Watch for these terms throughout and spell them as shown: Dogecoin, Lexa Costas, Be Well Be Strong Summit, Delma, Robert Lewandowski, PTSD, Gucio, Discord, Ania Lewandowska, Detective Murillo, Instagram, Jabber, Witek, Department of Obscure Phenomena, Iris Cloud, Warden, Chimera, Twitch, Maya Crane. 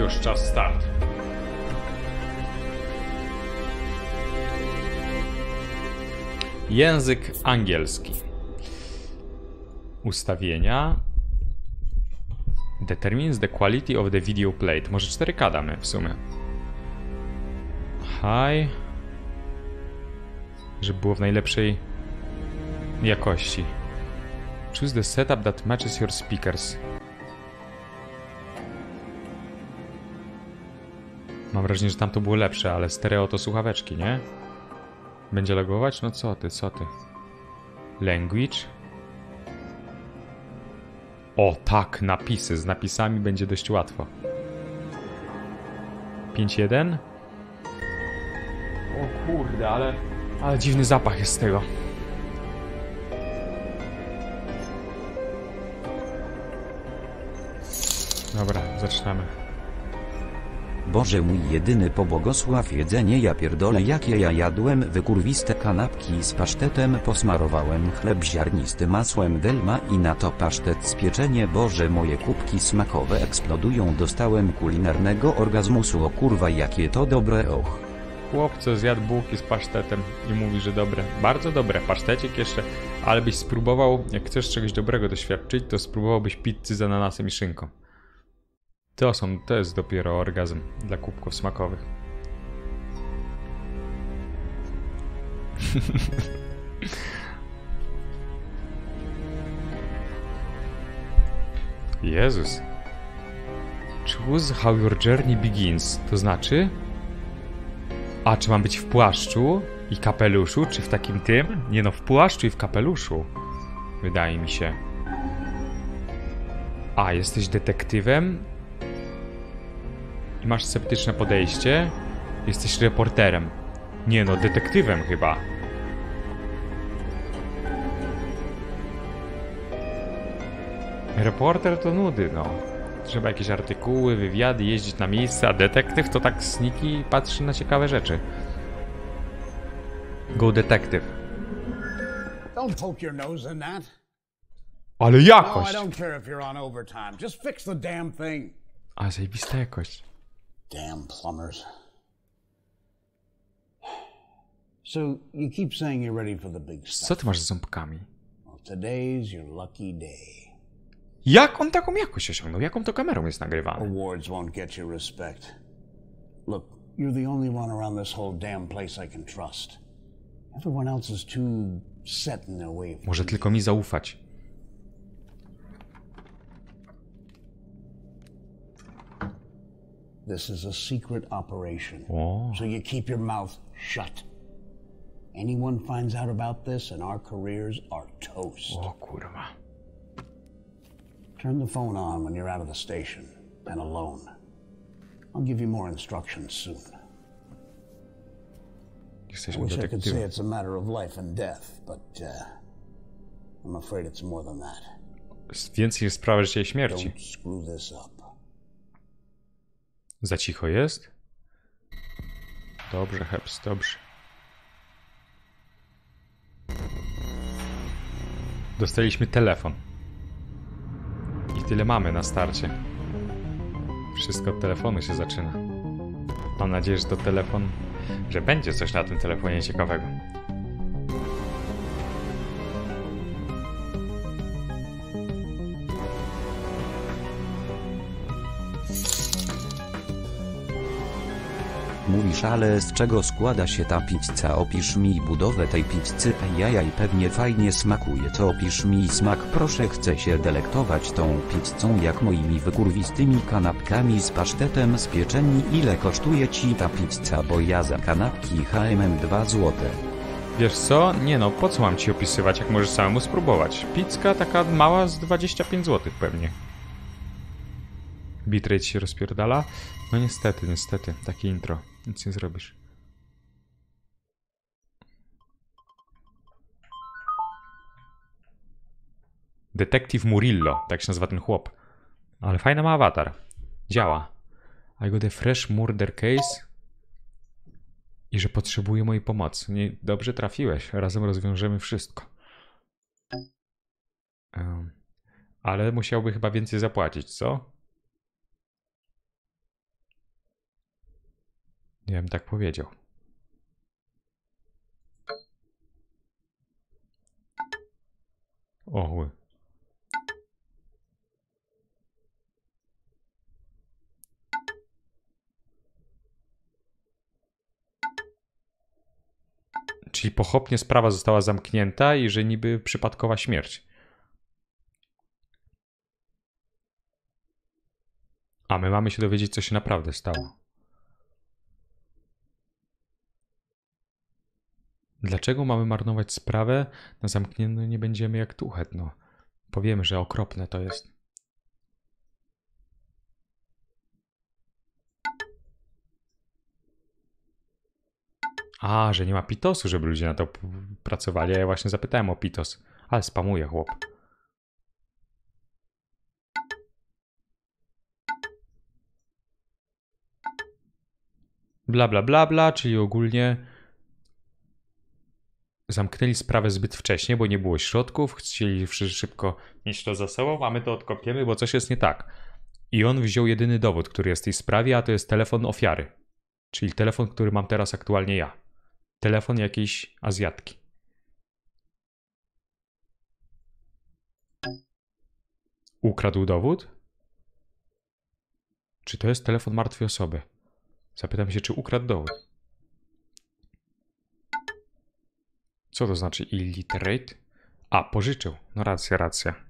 Już czas start. Język angielski. Ustawienia. Determines the quality of the video played. Może 4K damy w sumie. High. Żeby było w najlepszej jakości. Choose the setup that matches your speakers. Mam wrażenie, że tam to było lepsze, ale stereo to słuchaweczki, nie? Będzie logować? No co ty, co ty? Language. O tak, napisy. Z napisami będzie dość łatwo. 5.1. O kurde, ale dziwny zapach jest z tego. Dobra, zaczynamy. Boże mój jedyny, pobłogosław jedzenie, ja pierdolę, jakie ja jadłem wykurwiste kanapki z pasztetem, posmarowałem chleb ziarnisty masłem Delma i na to pasztet z pieczenie, Boże moje kubki smakowe eksplodują, dostałem kulinarnego orgazmusu, o kurwa jakie to dobre, och. Chłopco zjadł bułki z pasztetem i mówi, że dobre, bardzo dobre, pasztecik jeszcze, ale byś spróbował, jak chcesz czegoś dobrego doświadczyć, to spróbowałbyś pizzy z ananasem i szynką. To jest dopiero orgazm dla kubków smakowych. Jezus. Choose how your journey begins. To znaczy? A czy mam być w płaszczu i kapeluszu, czy w takim tym? Nie no, w płaszczu i w kapeluszu. Wydaje mi się. A, jesteś detektywem? I masz sceptyczne podejście. Jesteś reporterem. Nie no, detektywem chyba. Reporter to nudy, no. Trzeba jakieś artykuły, wywiady, jeździć na miejsce, a detektyw to tak sniki i patrzy na ciekawe rzeczy. Go detective. Don't poke your nose in that. Ale jakość! No, I don't care if you're on overtime. Just fix the damn thing. A zajebista jakość. Damn plumbers. So you keep saying you're ready for the big stuff. Co ty masz z ząbkami? Well, today's your lucky day. Jak on taką jakość osiągnął? Jaką to kamerą jest nagrywany? Awards won't get you respect. Look, you're the only one around this whole damn place I can trust. Everyone else is too set in their way. Może tylko mi zaufać. This is a secret operation, so you keep your mouth shut. Anyone finds out about this and our careers are toast. O kurwa. Turn the phone on when you're out of the station and alone. I'll give you more instructions soon. I wish I could say it's a matter of life and death, but I'm afraid it's more than that. Więcej jest sprawa życia i śmierci. Don't screw this up. Za cicho jest? Dobrze, Heps, dobrze. Dostaliśmy telefon. I tyle mamy na starcie. Wszystko od telefonu się zaczyna. Mam nadzieję, że to telefon... że będzie coś na tym telefonie ciekawego. Mówisz, ale z czego składa się ta pizza? Opisz mi budowę tej pizzy, jaja i pewnie fajnie smakuje. To opisz mi smak, proszę, chcę się delektować tą pizzą jak moimi wykurwistymi kanapkami z pasztetem z pieczeni. Ile kosztuje ci ta pizza, bo ja za kanapki HMM 2 zł. Wiesz co? Nie no, po co mam ci opisywać, jak możesz samemu spróbować? Pizzka taka mała z 25 zł pewnie. Bitrate się rozpierdala. No niestety, niestety. Takie intro. Nic nie zrobisz. Detective Murillo. Tak się nazywa ten chłop. Ale fajny ma awatar. Działa. I got a fresh murder case. I że potrzebuje mojej pomocy. Nie, dobrze trafiłeś. Razem rozwiążemy wszystko. Ale musiałby chyba więcej zapłacić, co? Ja bym tak powiedział. Ochły. Czyli pochopnie sprawa została zamknięta i że niby przypadkowa śmierć. A my mamy się dowiedzieć, co się naprawdę stało. Dlaczego mamy marnować sprawę na zamknięte? Nie będziemy jak tu chetno. Powiemy, że okropne to jest. A, że nie ma pitosu, żeby ludzie na to pracowali. A ja właśnie zapytałem o pitos. Ale spamuje chłop. Bla, bla, bla, bla, czyli ogólnie zamknęli sprawę zbyt wcześnie, bo nie było środków, chcieli szybko mieć to za sobą, a my to odkopiemy, bo coś jest nie tak. I on wziął jedyny dowód, który jest w tej sprawie, a to jest telefon ofiary. Czyli telefon, który mam teraz aktualnie ja. Telefon jakiejś Azjatki. Ukradł dowód? Czy to jest telefon martwej osoby? Zapytam się, czy ukradł dowód. Co to znaczy illiterate? A, pożyczył. No racja, racja.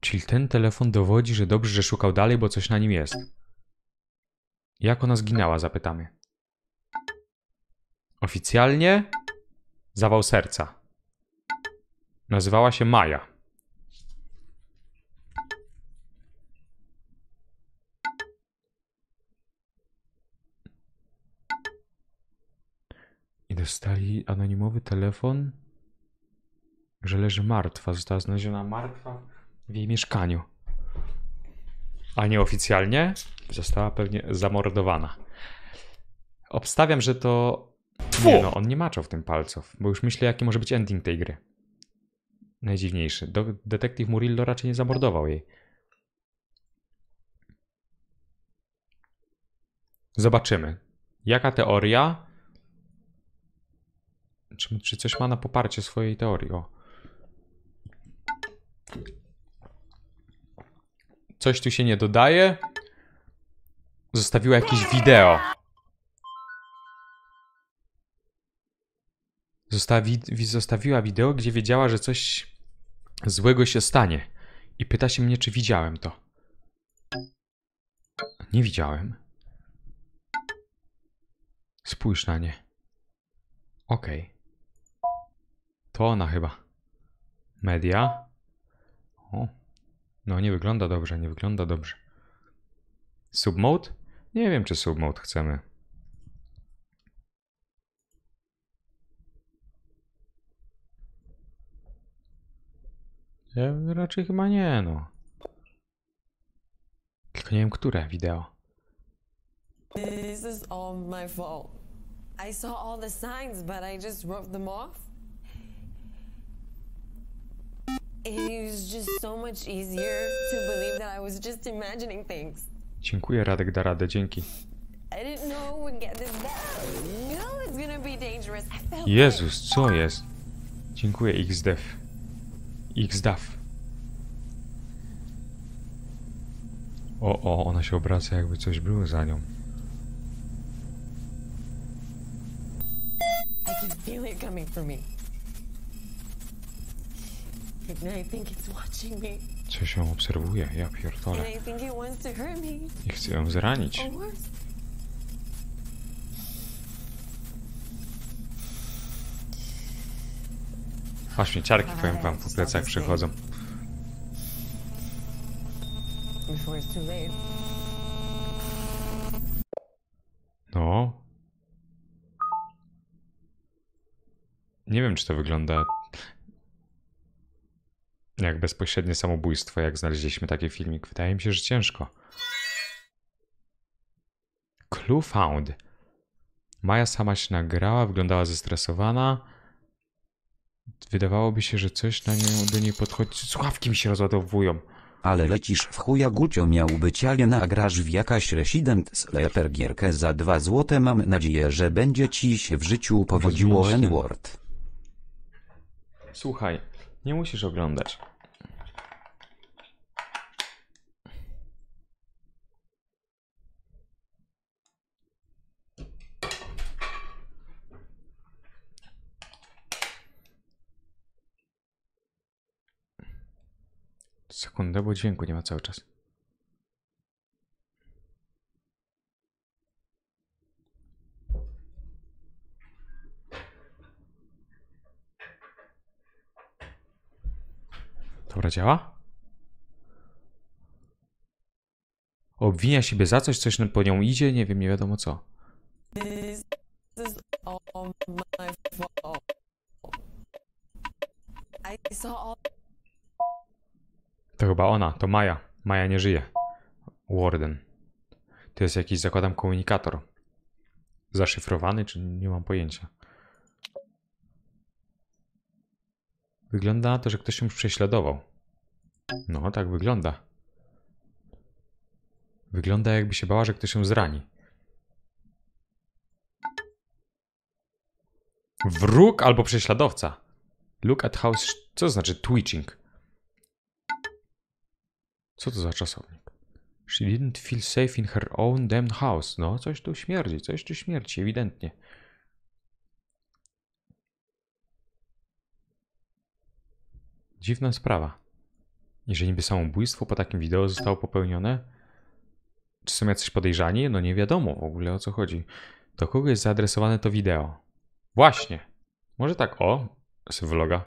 Czyli ten telefon dowodzi, że dobrze, że szukał dalej, bo coś na nim jest. Jak ona zginęła, zapytamy. Oficjalnie zawał serca. Nazywała się Maja. I dostali anonimowy telefon, że leży martwa. Została znaleziona martwa w jej mieszkaniu. A nieoficjalnie została pewnie zamordowana. Obstawiam, że to... Nie no, on nie maczał w tym palców, bo już myślę, jaki może być ending tej gry. Najdziwniejszy. Detektyw Murillo raczej nie zamordował jej. Zobaczymy. Jaka teoria? Czy coś ma na poparcie swojej teorii? O. Coś tu się nie dodaje. Zostawiła jakieś wideo. Zostawiła wideo, gdzie wiedziała, że coś złego się stanie. I pyta się mnie, czy widziałem to. Nie widziałem. Spójrz na nie. Okej. To ona chyba. Media. O. No nie wygląda dobrze, nie wygląda dobrze. Submode? Nie wiem, czy submode chcemy. Ja raczej chyba nie, no. Tylko nie wiem, które wideo. This is all my fault. I saw all the signs, but I just wrote them off. It was just so much easier to believe that I was just imagining things. Dziękuję, Radek da radę, dzięki. I didn't know I would get this bad. You know it's gonna be dangerous. I felt Jezus, co jest? Dziękuję, XDev. XDAF. O, ona się obraca, jakby coś było za nią. Coś ją obserwuje, ja pierdolę. I chcę ją zranić. A śmieciarki, powiem wam, po plecach przechodzą. No. Nie wiem, czy to wygląda jak bezpośrednie samobójstwo, jak znaleźliśmy taki filmik. Wydaje mi się, że ciężko. Clue found. Maja sama się nagrała, wyglądała zestresowana. Wydawałoby się, że coś na nią do niej podchodzi. Słuchawki mi się rozładowują. Ale lecisz w chuja, Gucio miał być aliena, a grasz w jakaś Resident Slayer gierkę za 2 złote. Mam nadzieję, że będzie ci się w życiu powodziło N-word. Słuchaj, nie musisz oglądać. Sekundę, bo dźwięku nie ma cały czas. Dobra, działa? Obwinia siebie za coś, coś po nią idzie, nie wiem, nie wiadomo co. To chyba ona, to Maja. Maja nie żyje. Warden. To jest jakiś, zakładam, komunikator. Zaszyfrowany, czy nie mam pojęcia. Wygląda na to, że ktoś ją już prześladował. No, tak wygląda. Wygląda, jakby się bała, że ktoś ją zrani. Wróg albo prześladowca. Look at house. Co znaczy twitching? Co to za czasownik? She didn't feel safe in her own damn house. No, coś tu śmierdzi, ewidentnie. Dziwna sprawa. Jeżeli niby samobójstwo po takim wideo zostało popełnione, czy są jacyś podejrzani? No nie wiadomo w ogóle, o co chodzi. Do kogo jest zaadresowane to wideo? Właśnie. Może tak, o, z vloga.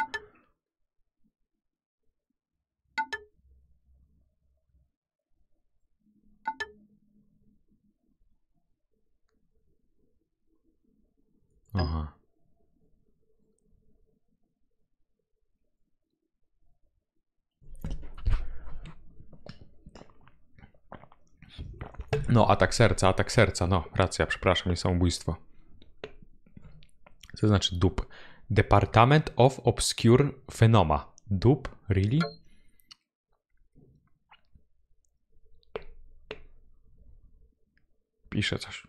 Aha. No, atak serca, no, racja, przepraszam, nie samobójstwo. Co znaczy dup? Department of Obscure Phenomena. Dup? Really? Pisze coś.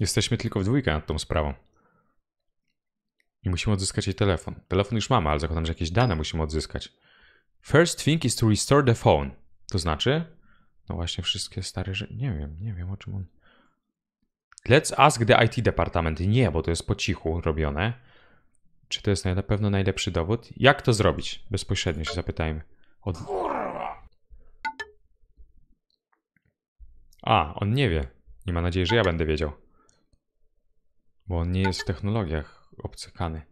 Jesteśmy tylko w dwójkę nad tą sprawą. I musimy odzyskać jej telefon. Telefon już mamy, ale zakładam, że jakieś dane musimy odzyskać. First thing is to restore the phone. To znaczy? No właśnie, wszystkie stare rzeczy. Nie wiem o czym on... Let's ask the IT department. Nie, bo to jest po cichu robione. Czy to jest na pewno najlepszy dowód? Jak to zrobić? Bezpośrednio się zapytajmy. A, on nie wie. I ma nadzieję, że ja będę wiedział. Bo on nie jest w technologiach obcykany.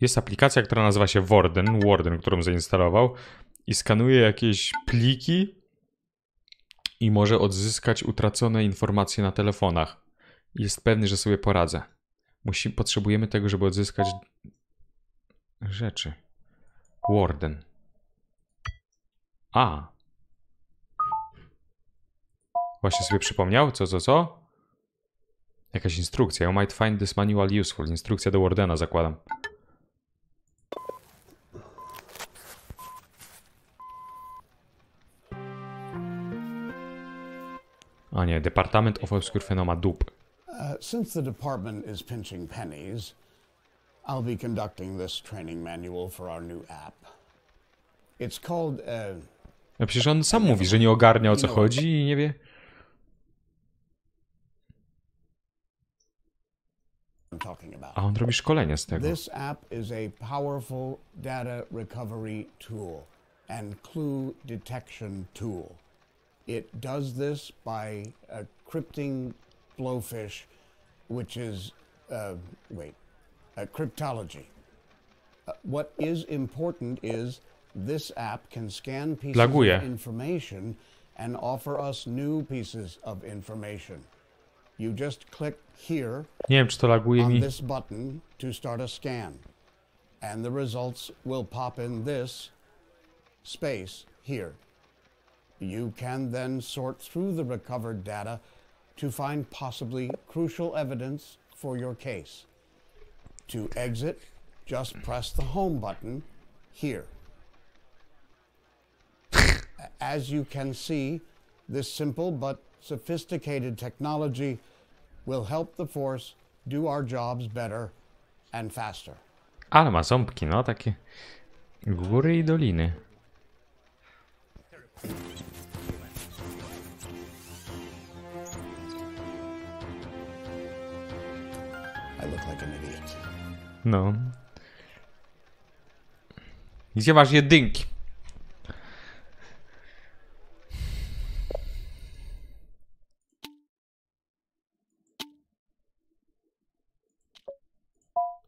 Jest aplikacja, która nazywa się Warden, którą zainstalował i skanuje jakieś pliki i może odzyskać utracone informacje na telefonach. Jest pewny, że sobie poradzę. Potrzebujemy tego, żeby odzyskać rzeczy. Warden. A. Właśnie sobie przypomniał? Co? Jakaś instrukcja. You might find this manual useful. Instrukcja do Wardena, zakładam. A nie, Department of Obscure Phenomena dup. Since the department is pinching pennies, I'll be conducting this training manual for our new app. It's called a... Przecież on sam mówi, że nie ogarnia, o co chodzi i nie wie. A on robi szkolenia z tego. This app is a powerful data recovery tool and clue detection tool. It does this by crypting blowfish, which is cryptology. What is important is this app can scan pieces of information and offer us new pieces of information. You just click here on this button to start a scan. and the results will pop in this space here. You can then sort through the recovered data to find possibly crucial evidence for your case. To exit, just press the home button here. As you can see, this simple but sophisticated technology will help the force do our jobs better and faster. Ale ma ząbki, no takie góry i doliny. No. Gdzie masz jedynki?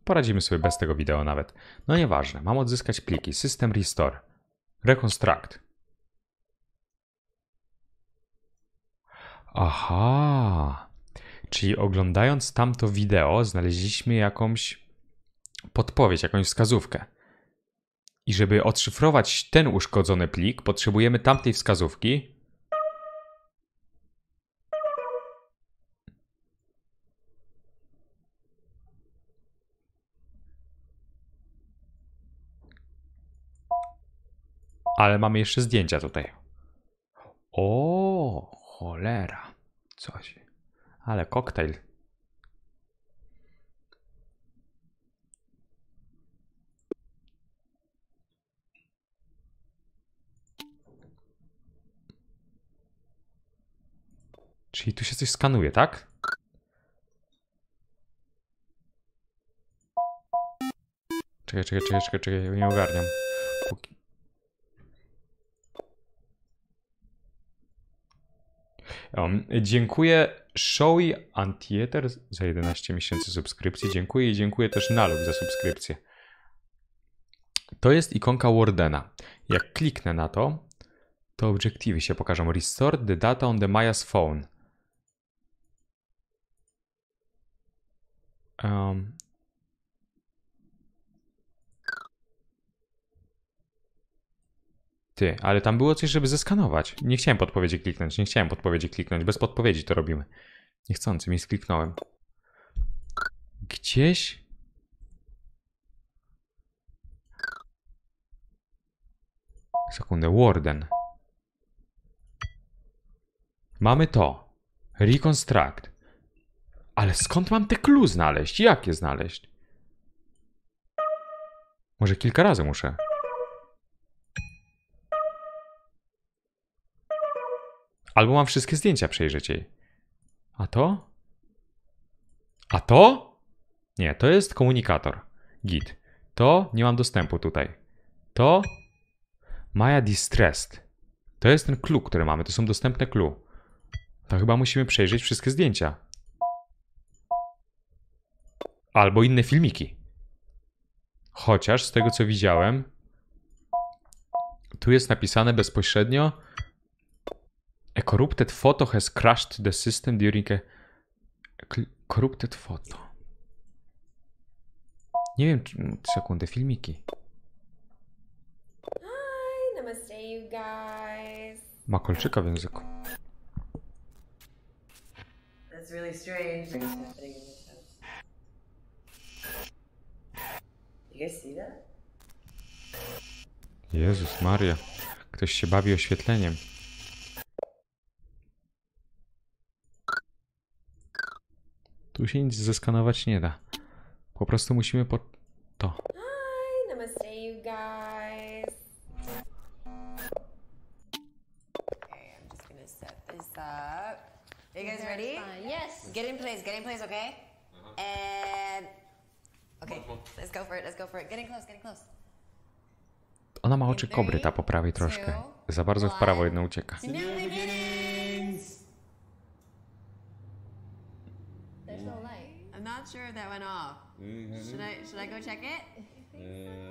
Poradzimy sobie bez tego wideo nawet. No nieważne, mam odzyskać pliki. System Restore. Reconstruct. Aha. Czyli oglądając tamto wideo znaleźliśmy jakąś podpowiedź, jakąś wskazówkę. I żeby odszyfrować ten uszkodzony plik, potrzebujemy tamtej wskazówki. Ale mamy jeszcze zdjęcia tutaj. O, cholera. Coś. Ale koktajl. Czyli tu się coś skanuje, tak? Czekaj, nie ogarniam. Dziękuję Showy Antieter za 11 miesięcy subskrypcji. Dziękuję i dziękuję też Naluk za subskrypcję. To jest ikonka Wardena. Jak kliknę na to, to obiektywy się pokażą. Restore the data on the Maya's phone. Ty, ale tam było coś, żeby zeskanować. Nie chciałem podpowiedzi kliknąć, Bez podpowiedzi to robimy. Niechcący mi skliknąłem. Gdzieś... Sekundę, Warden. Mamy to. Reconstruct. Ale skąd mam te clue znaleźć? Jak je znaleźć? Może kilka razy muszę. Albo mam wszystkie zdjęcia przejrzeć jej. A to? A to? Nie, to jest komunikator. Git. To nie mam dostępu tutaj. To? Maya Distressed. To jest ten clue, który mamy. To są dostępne clue. To chyba musimy przejrzeć wszystkie zdjęcia. Albo inne filmiki. Chociaż z tego co widziałem, tu jest napisane bezpośrednio: a corrupted photo has crashed the system during a corrupted photo. Nie wiem, sekundę, filmiki. Hi, namaste you guys. Ma kolczyka w języku. That's really strange. Jezus Maria. Ktoś się bawi oświetleniem. Tu się nic zeskanować nie da. Po prostu musimy po... to. Hi, namaste you guys. Okay, I'm just gonna set this up. Are you guys ready? Yes. Get in place, okay? And... Okay, let's go for it, Getting close, Ona ma oczy kobry, ta po prawej troszkę. Za bardzo w prawo jedno ucieka. Not sure if that went off. Should I go check it?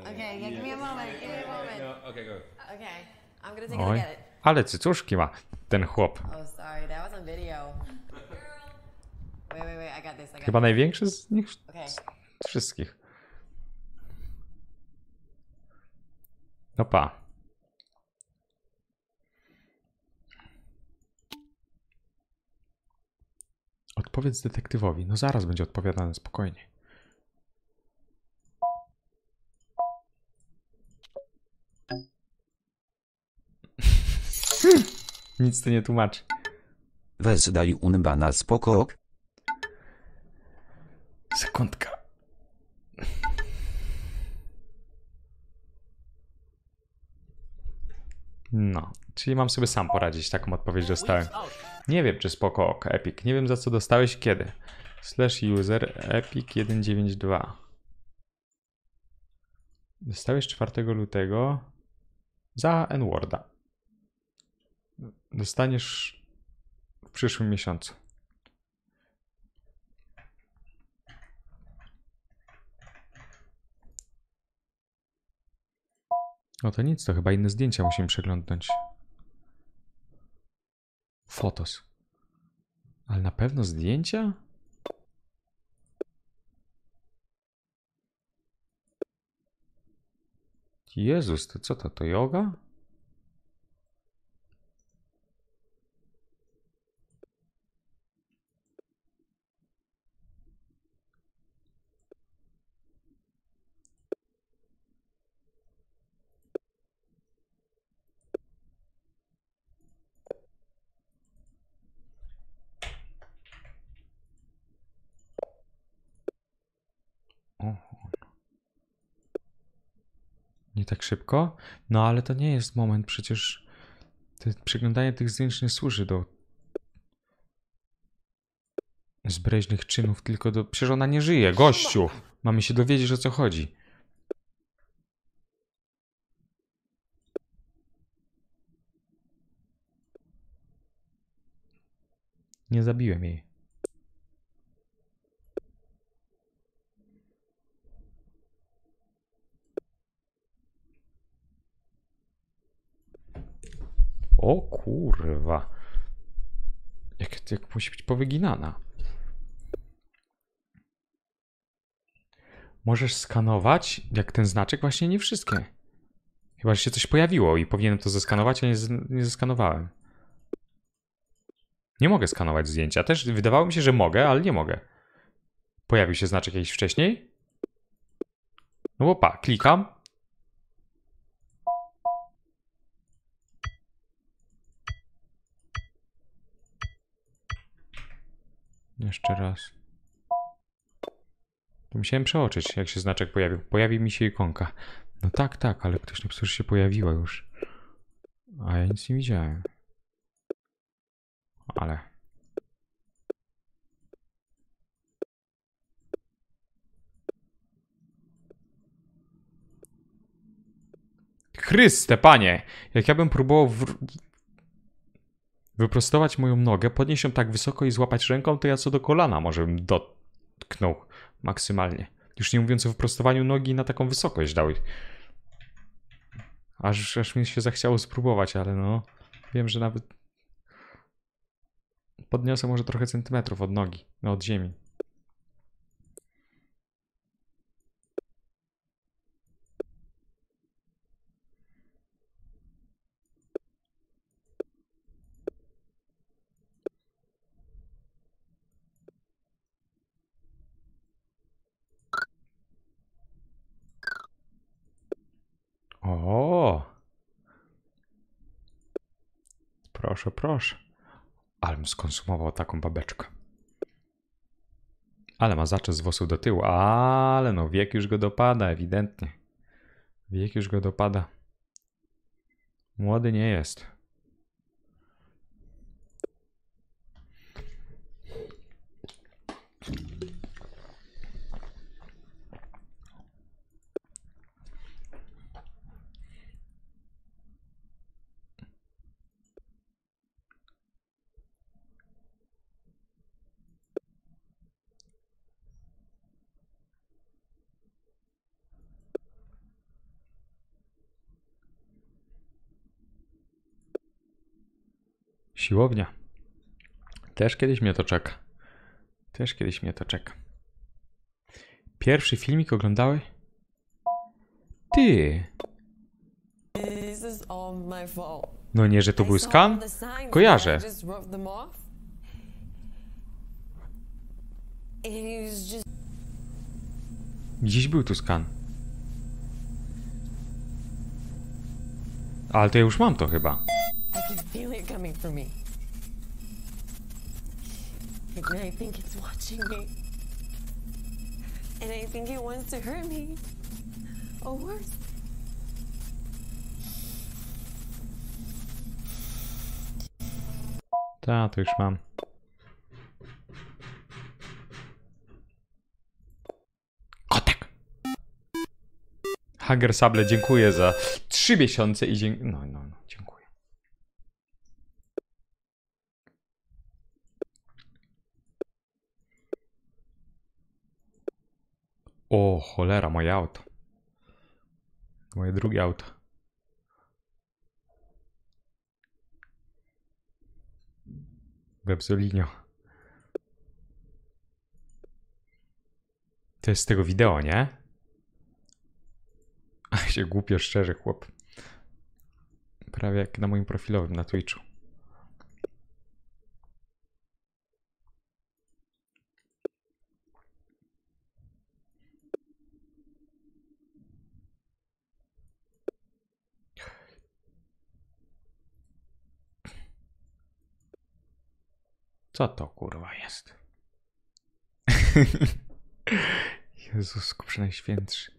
Okay, yeah, give me a moment. No, okay, go. Okay, I'm gonna take a look at it. Ale cycuszki ma ten chłop. Oh, sorry, that was on video. Wait, I got this. Chyba największy z nich wszystkich. No pa. Odpowiedz detektywowi. No zaraz będzie odpowiadane, spokojnie. Nic to nie tłumaczy. Weź daj unba na spoko. Sekundka. No, czyli mam sobie sam poradzić, taką odpowiedź dostałem. Nie wiem, czy spoko ok, Epic. Nie wiem, za co dostałeś, kiedy. /user Epic 192. Dostałeś 4 lutego za N-Worda. Dostaniesz w przyszłym miesiącu. No to nic, to chyba inne zdjęcia musimy przeglądnąć. Fotos. Ale na pewno zdjęcia? Jezus, to co to? To joga? Nie tak szybko? No ale to nie jest moment, przecież przeglądanie tych zdjęć nie służy do zbreźnych czynów, tylko do... Przecież ona nie żyje, gościu! Mamy się dowiedzieć, o co chodzi. Nie zabiłem jej. O kurwa, jak musi być powyginana. Możesz skanować, jak ten znaczek, właśnie nie wszystkie. Chyba, że się coś pojawiło i powinienem to zeskanować, a nie zeskanowałem. Nie mogę skanować zdjęcia. Też wydawało mi się, że mogę, ale nie mogę. Pojawił się znaczek jakiś wcześniej? No bo pa, klikam. Jeszcze raz. To musiałem przeoczyć, jak się znaczek pojawił. Pojawi mi się ikonka. No tak, tak, ale ktoś napisał, że się pojawiła już. A ja nic nie widziałem. Ale... Chryste, panie! Jak ja bym próbował... wyprostować moją nogę, podnieść ją tak wysoko i złapać ręką, to ja co do kolana może bym dotknął maksymalnie. Już nie mówiąc o wyprostowaniu nogi na taką wysokość dał. Aż mi się zachciało spróbować, ale no... Wiem, że nawet... Podniosę może trochę centymetrów od nogi, no od ziemi. O, proszę, proszę. Ale bym skonsumował taką babeczkę. Ale ma zaczes z włosów do tyłu. Ale no wiek już go dopada, ewidentnie. Wiek już go dopada. Młody nie jest. Siłownia. Też kiedyś mnie to czeka. Też kiedyś mnie to czeka. Pierwszy filmik oglądały? Ty! No nie, że to był skan? Kojarzę. Gdzieś był tu skan. Ale to ja już mam to chyba. Ta, to już mam. Kotek! Hager Sable, dziękuję za 3 miesiące i dziękuję. No, dziękuję. O, cholera, moje auto. Moje drugie auto. Webzolinio. To jest z tego wideo, nie? A się głupio, szczerze, chłop. Prawie jak na moim profilowym na Twitchu. Co to kurwa jest? Jezusku Przenajświętszy.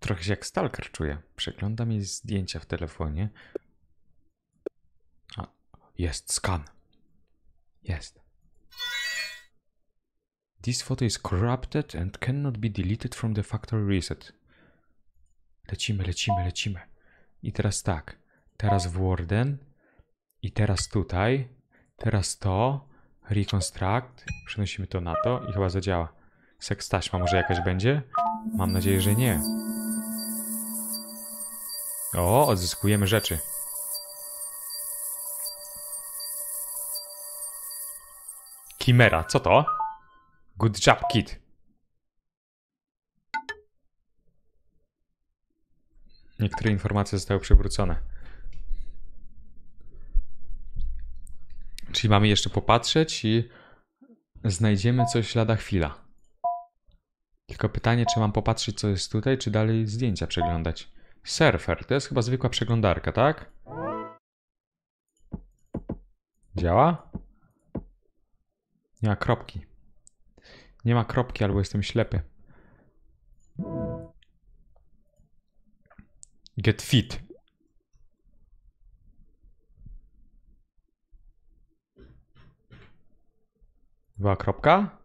Trochę się jak stalker czuję. Przeglądam jej zdjęcia w telefonie. A, jest skan. Jest. This photo is corrupted and cannot be deleted from the factory reset. Lecimy. I teraz tak. Teraz w Warden. I teraz tutaj. Teraz to. Reconstruct. Przenosimy to na to i chyba zadziała. Sekstaśma może jakaś będzie? Mam nadzieję, że nie. O, odzyskujemy rzeczy. Chimera, co to? Good job, kid. Niektóre informacje zostały przywrócone. Czyli mamy jeszcze popatrzeć i znajdziemy coś lada chwila. Tylko pytanie, czy mam popatrzeć, co jest tutaj, czy dalej zdjęcia przeglądać. Surfer, to jest chyba zwykła przeglądarka, tak? Działa? Nie ma kropki. Nie ma kropki, albo jestem ślepy. Get fit. Była kropka?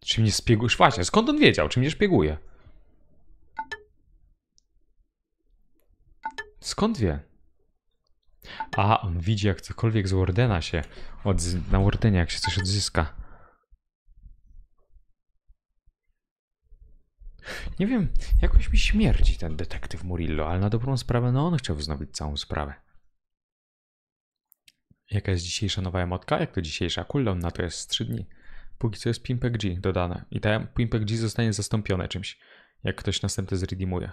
Czy mnie szpiegujesz? Właśnie, skąd on wiedział? Czy mnie szpieguje? Skąd wie? A, on widzi, jak cokolwiek z Wardena się... na Wardenie, jak się coś odzyska. Nie wiem, jakoś mi śmierdzi ten detektyw Murillo, ale na dobrą sprawę, no on chciał wznowić całą sprawę. Jaka jest dzisiejsza nowa emotka? Jak to dzisiejsza? Cooldown na to jest 3 dni. Póki co jest Pimpek G dodane. I ta Pimpek G zostanie zastąpione czymś, jak ktoś następny zredeemuje.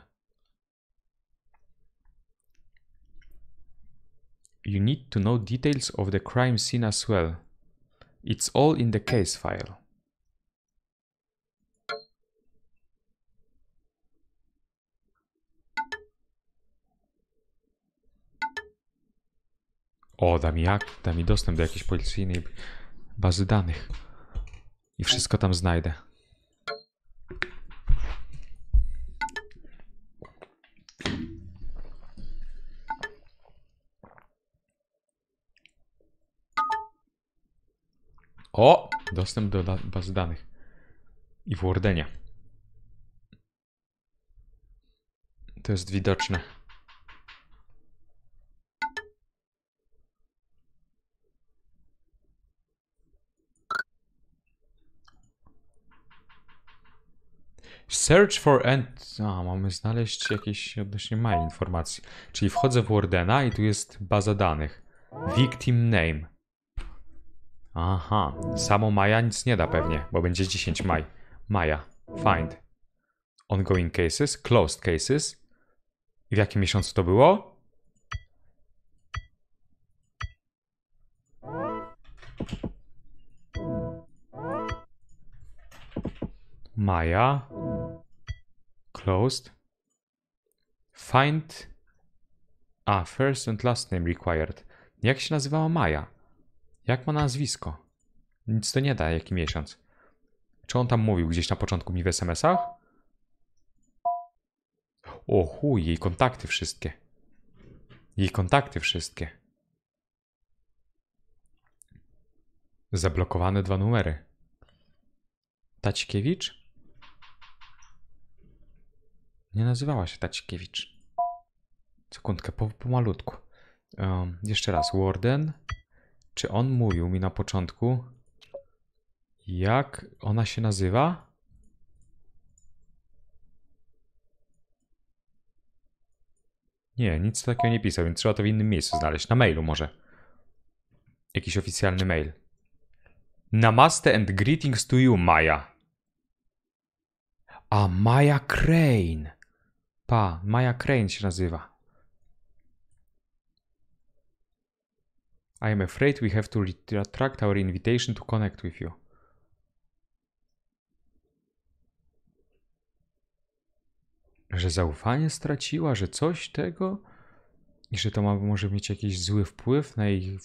You need to know details of the crime scene as well. It's all in the case file. O, da mi dostęp do jakiejś policyjnej bazy danych. I wszystko tam znajdę. O! Dostęp do bazy danych. I w Wardenie. To jest widoczne. Search for and... A, mamy znaleźć jakieś odnośnie Mai informacji. Czyli wchodzę w Wardena i tu jest baza danych. Victim name. Aha, samo Maja nic nie da pewnie, bo będzie 10 Maj. Maja, find. Ongoing cases, closed cases. I w jakim miesiącu to było? Maja. Closed. Find. A, first and last name required. Jak się nazywała Maja? Jak ma nazwisko? Nic to nie da, jaki miesiąc. Czy on tam mówił gdzieś na początku mi w SMS-ach? O chuj, jej kontakty wszystkie. Jej kontakty wszystkie. Zablokowane 2 numery. Taćkiewicz? Nie nazywała się Taćkiewicz. Sekundkę, pomalutku. Jeszcze raz, Warden. Czy on mówił mi na początku, jak ona się nazywa? Nie, nic takiego nie pisał, więc trzeba to w innym miejscu znaleźć. Na mailu może. Jakiś oficjalny mail. Namaste and greetings to you, Maya. A, Maya Crane. Pa, Maya Crane się nazywa. I am afraid we have to retract our invitation to connect with you. Że zaufanie straciła, że coś tego i że to może mieć jakiś zły wpływ na ich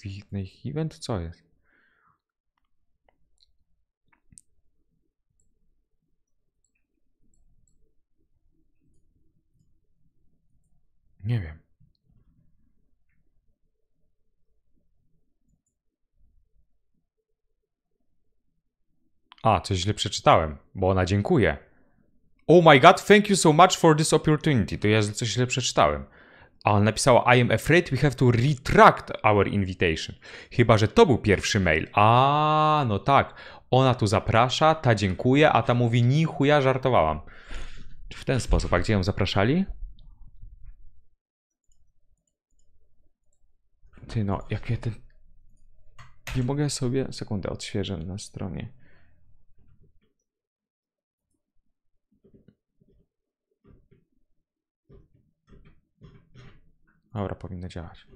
event? Co jest? Nie wiem. A, coś źle przeczytałem, bo ona dziękuję. Oh my god, thank you so much for this opportunity. To ja coś źle przeczytałem. A ona napisała, I am afraid we have to retract our invitation. Chyba że to był pierwszy mail. A, no tak. Ona tu zaprasza, ta dziękuję, a ta mówi, ni chuja, żartowałam. W ten sposób. A gdzie ją zapraszali? Ty no, jakie ten... Nie mogę sobie... Sekundę, odświeżę na stronie. Dobra, powinno działać.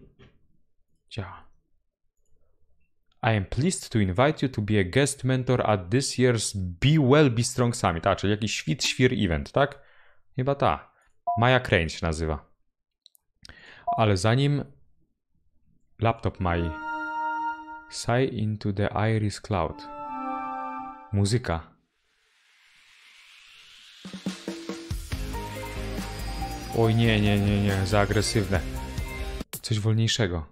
Działa. I am pleased to invite you to be a guest mentor at this year's Be Well Be Strong Summit. A, czyli jakiś świr event, tak? Chyba ta. Maya Crane się nazywa. Ale zanim... Laptop Mai. Sigh into the Iris Cloud. Muzyka. Oj nie, nie, nie, nie, za agresywne. Coś wolniejszego.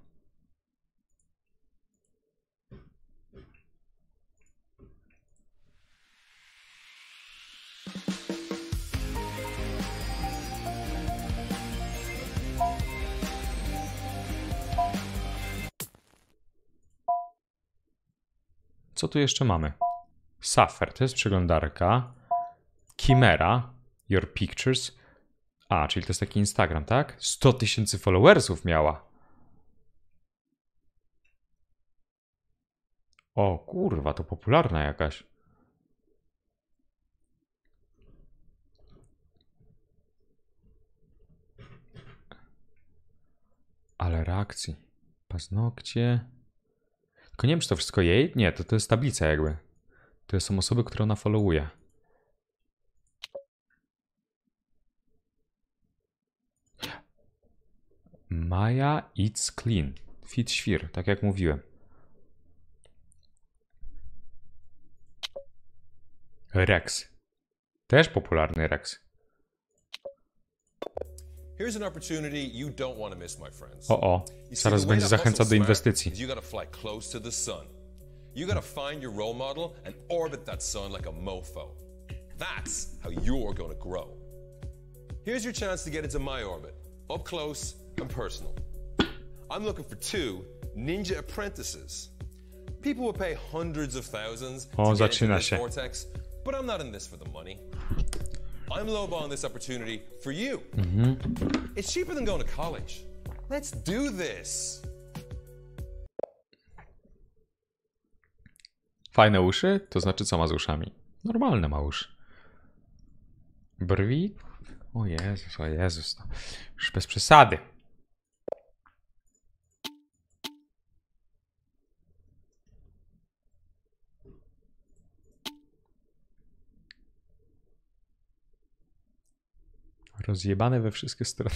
Co tu jeszcze mamy? Suffer, to jest przeglądarka. Chimera, your pictures. A, czyli to jest taki Instagram, tak? 100 000 followersów miała. O kurwa, to popularna jakaś. Ale reakcji. Paznokcie. Tylko nie wiem, czy to wszystko jej? Nie, to jest tablica jakby. To są osoby, które ona followuje. Maya It's Clean. Fit świr, tak jak mówiłem. Rex. Też popularny Rex. O, zaraz będzie zachęcać do inwestycji. Here's your chance to get into my orbit, up close and personal. I'm looking for 2 ninja apprentices. People will pay hundreds of thousands to get into this vortex, but I'm not in this for the money. I'm lowballing this opportunity for you. Mm-hmm. It's cheaper than going to college. Let's do this. Fajne uszy? To znaczy co ma z uszami? Normalne ma uszy. Brwi? O Jezus, no. Już bez przesady. Rozjebane we wszystkie strony.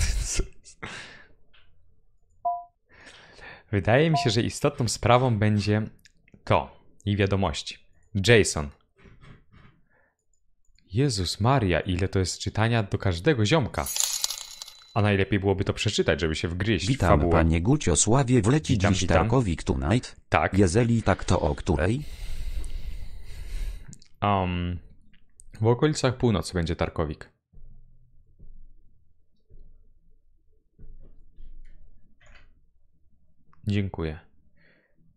Wydaje mi się, że istotną sprawą będzie to i wiadomości. Jason. Jezus Maria, ile to jest czytania do każdego ziomka. A najlepiej byłoby to przeczytać, żeby się wgryźć w fabułę. Witam, panie Gucio, sławie wleci dziś Darkowi Tonight. Tak. Jeżeli tak, to o której? W okolicach północy będzie Tarkowik. Dziękuję.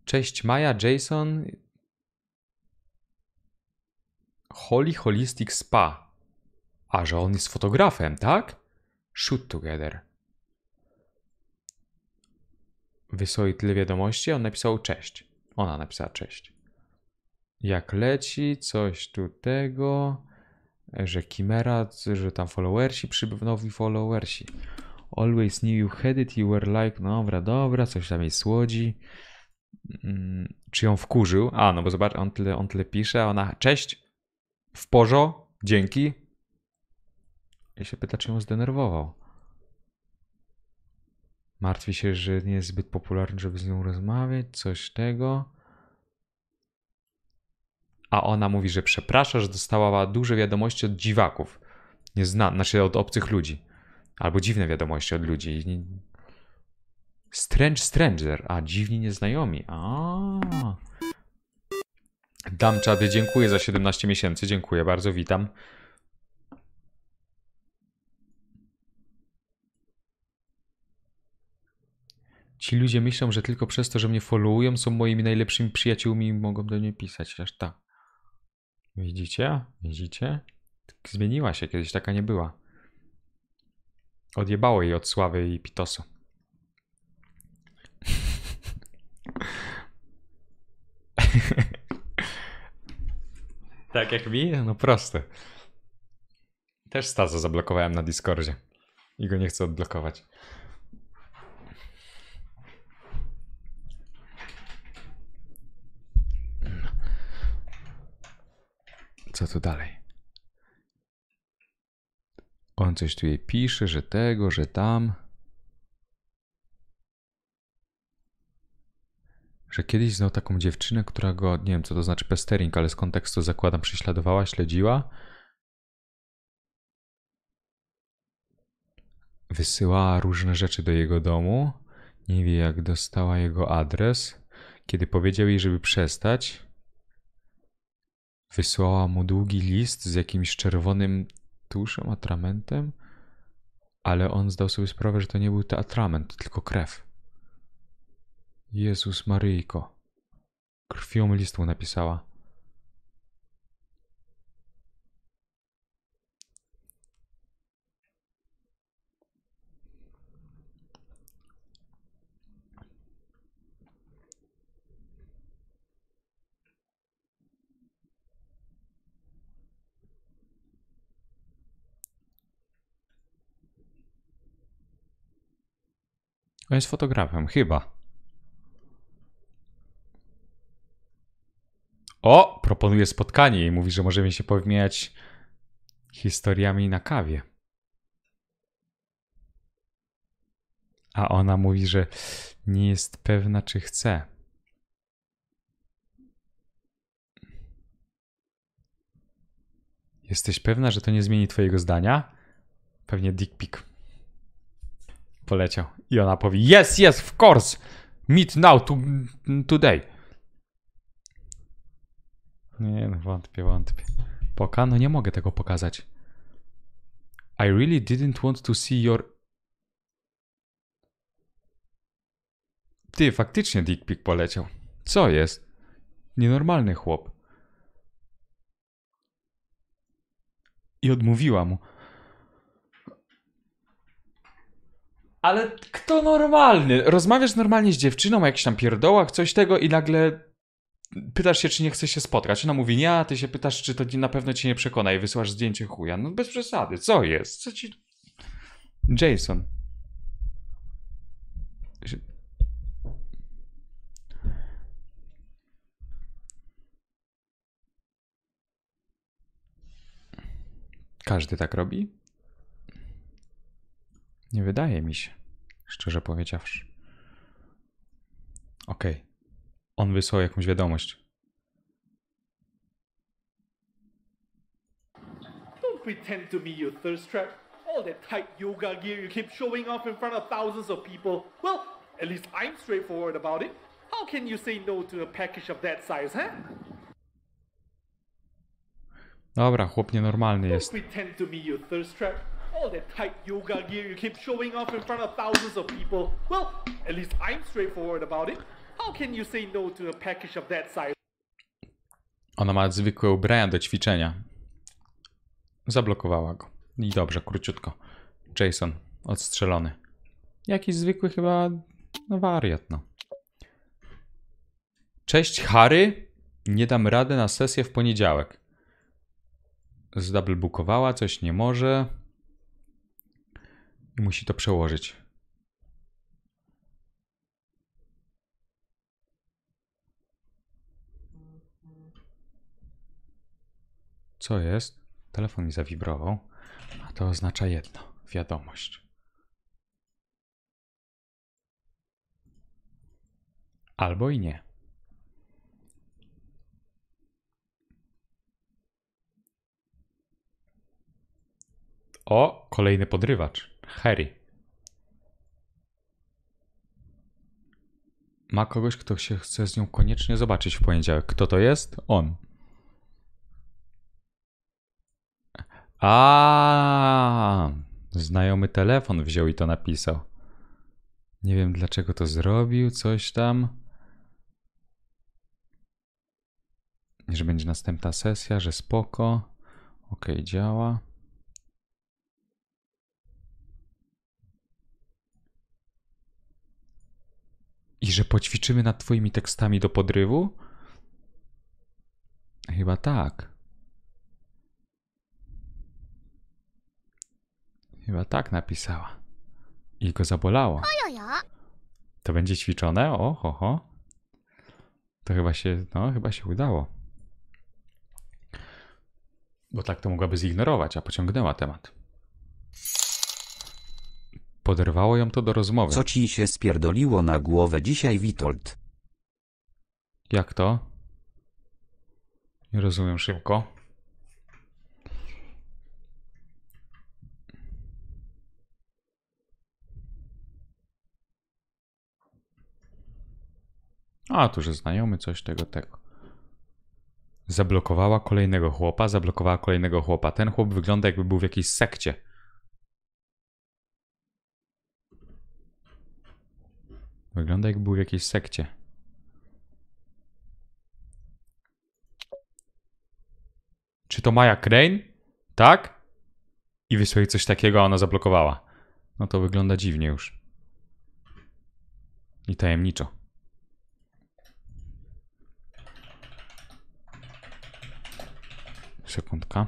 Cześć Maja, Jason. Holy Holistic Spa. A, że on jest fotografem, tak? Shoot together. Wysłał tyle wiadomości, on napisał cześć. Ona napisała cześć. Jak leci, coś tu tego, że Chimera, że tam followersi, nowi followersi. Always knew you had it, you were like, no dobra, dobra, coś tam jej słodzi. Czy ją wkurzył? A, no bo zobacz, on tyle pisze, a ona, cześć, w porzo, dzięki. I się pyta, czy ją zdenerwował. Martwi się, że nie jest zbyt popularny, żeby z nią rozmawiać, coś tego. A ona mówi, że przeprasza, że dostała duże wiadomości od dziwaków. Nie zna, znaczy od obcych ludzi. Albo dziwne wiadomości od ludzi. Strange stranger. A, dziwni nieznajomi. A. Dam czady, dziękuję za 17 miesięcy. Dziękuję bardzo, witam. Ci ludzie myślą, że tylko przez to, że mnie followują, są moimi najlepszymi przyjaciółmi i mogą do mnie pisać. Aż tak. Widzicie? Widzicie? Zmieniła się kiedyś, taka nie była. Odjebało jej od sławy i pitosu. Tak jak mi? No proste. Też Staza zablokowałem na Discordzie. I go nie chcę odblokować. Co tu dalej? On coś tu jej pisze, że tego, że tam. Że kiedyś znał taką dziewczynę, która go, nie wiem co to znaczy pestering, ale z kontekstu zakładam, prześladowała, śledziła. Wysyłała różne rzeczy do jego domu. Nie wie jak dostała jego adres. Kiedy powiedział jej, żeby przestać, wysłała mu długi list z jakimś czerwonym tuszem, atramentem, ale on zdał sobie sprawę, że to nie był ten atrament, tylko krew. Jezus Maryjko. Krwią list mu napisała. On jest fotografem, chyba. O! Proponuje spotkanie i mówi, że możemy się powymieniać historiami na kawie. A ona mówi, że nie jest pewna, czy chce. Jesteś pewna, że to nie zmieni twojego zdania? Pewnie dick pic. Poleciał. I ona powie, yes, yes, of course. Meet now, today. Nie, no wątpię. Poka? No nie mogę tego pokazać. I really didn't want to see your... Ty, faktycznie dick pic poleciał. Co jest? Nienormalny chłop. I odmówiła mu. Ale kto normalny? Rozmawiasz normalnie z dziewczyną, jakiś tam pierdołach, coś tego i nagle pytasz się, czy nie chce się spotkać. Ona mówi nie, a ty się pytasz, czy to na pewno cię nie przekona i wysyłasz zdjęcie chuja. No bez przesady, co jest? Co ci... Jason. Każdy tak robi? Nie wydaje mi się, szczerze powiedziawszy. Okej. Okay. On wysłał jakąś wiadomość. Don't pretend to be your thirst trap. All that tight yoga gear you keep showing off in front of thousands of people. Well, at least I'm straightforward about it. How can you say no to a package of that size, huh? Dobra, chłop nienormalny jest. Don't pretend to be your thirst trap. All that tight yoga gear you keep showing off in front of thousands of people. Well, at least I'm straightforward about it. How can you say no to a package of that size? Ona ma zwykłe ubrania do ćwiczenia. Zablokowała go. I dobrze, króciutko. Jason, odstrzelony. Jakiś zwykły chyba no, wariat, no. Cześć, Harry. Nie dam rady na sesję w poniedziałek. Zdoublebookowała, coś nie może. I musi to przełożyć. Co jest? Telefon mi zawibrował. A to oznacza jedno. Wiadomość. Albo i nie. O, kolejny podrywacz. Harry. Ma kogoś, kto się chce z nią koniecznie zobaczyć w poniedziałek. Kto to jest? On. A, znajomy telefon wziął i to napisał. Nie wiem, dlaczego to zrobił, coś tam. Że będzie następna sesja, że spoko. Okej, działa. I że poćwiczymy nad twoimi tekstami do podrywu? Chyba tak. Chyba tak napisała. I go zabolało. To będzie ćwiczone? O, ho, ho. To chyba się, no, chyba się udało. Bo tak to mogłaby zignorować, a pociągnęła temat. Poderwało ją to do rozmowy. Co ci się spierdoliło na głowę dzisiaj, Witold? Jak to? Nie rozumiem szybko. A, tu że znajomy, coś tego. Zablokowała kolejnego chłopa, Ten chłop wygląda jakby był w jakiejś sekcie. Czy to Maya Crane? Tak? I wysłał jej coś takiego, a ona zablokowała. No to wygląda dziwnie już. I tajemniczo. Sekundka.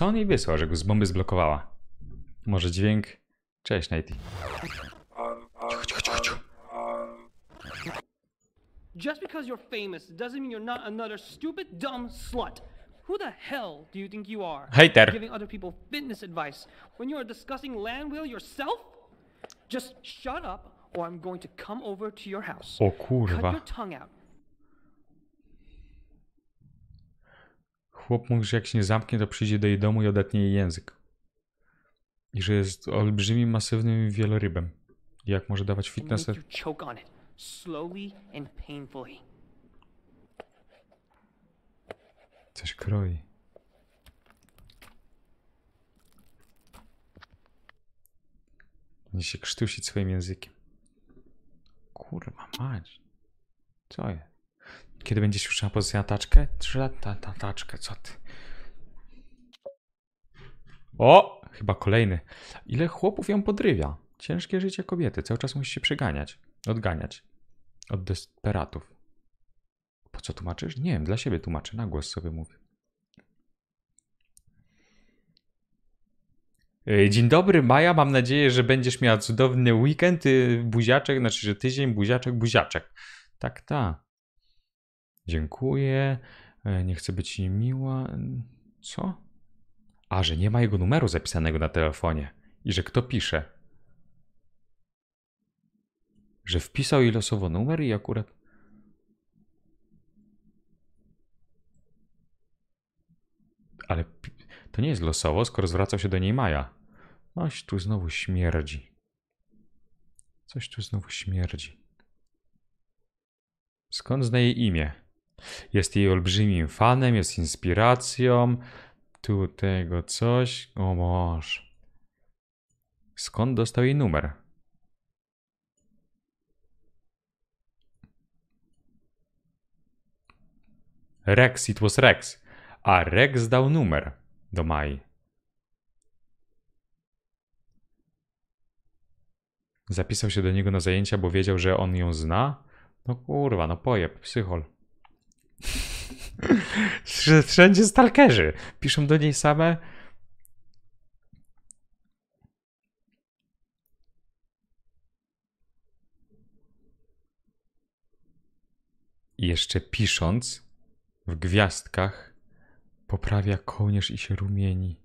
Co on jej wysłał, że go z bomby zblokowała? Może dźwięk... Cześć, Nighty. Cicho. Just because you're famous doesn't mean you're not another stupid, dumb slut. Who the hell do you think you are? Hater. Giving other people fitness advice when you are discussing land will yourself? Just shut up or I'm going to come over to your house. O kurwa. Cut your tongue out. Chłop mówi, że jak się nie zamknie, to przyjdzie do jej domu i odetnie jej język. I że jest olbrzymim, masywnym wielorybem. I jak może dawać fitness... Coś kroi. Będzie się krztusić swoim językiem. Kurwa mać. Co jest? Kiedy będziesz już na pozycję na taczkę? Taczkę, co ty? O! Chyba kolejny. Ile chłopów ją podrywia? Ciężkie życie kobiety. Cały czas musi się przeganiać. Odganiać. Od desperatów. Po co tłumaczysz? Nie wiem, dla siebie tłumaczę. Na głos sobie mówię. Dzień dobry, Maja. Mam nadzieję, że będziesz miała cudowny weekend. Buziaczek, znaczy, że tydzień, buziaczek. Tak. Dziękuję. Nie chcę być niemiła. Co? A, że nie ma jego numeru zapisanego na telefonie. I że kto pisze? Że wpisał i losowo numer i akurat... Ale to nie jest losowo, skoro zwracał się do niej Maja. Coś tu znowu śmierdzi. Skąd zna jej imię? Jest jej olbrzymim fanem, jest inspiracją. Tu tego coś. O Boże. Skąd dostał jej numer? Rex, it was Rex. A Rex dał numer do Mai. Zapisał się do niego na zajęcia, bo wiedział, że on ją zna. No kurwa, no pojeb, psychol. Wszędzie stalkerzy. Piszą do niej same. I jeszcze pisząc w gwiazdkach poprawia kołnierz i się rumieni.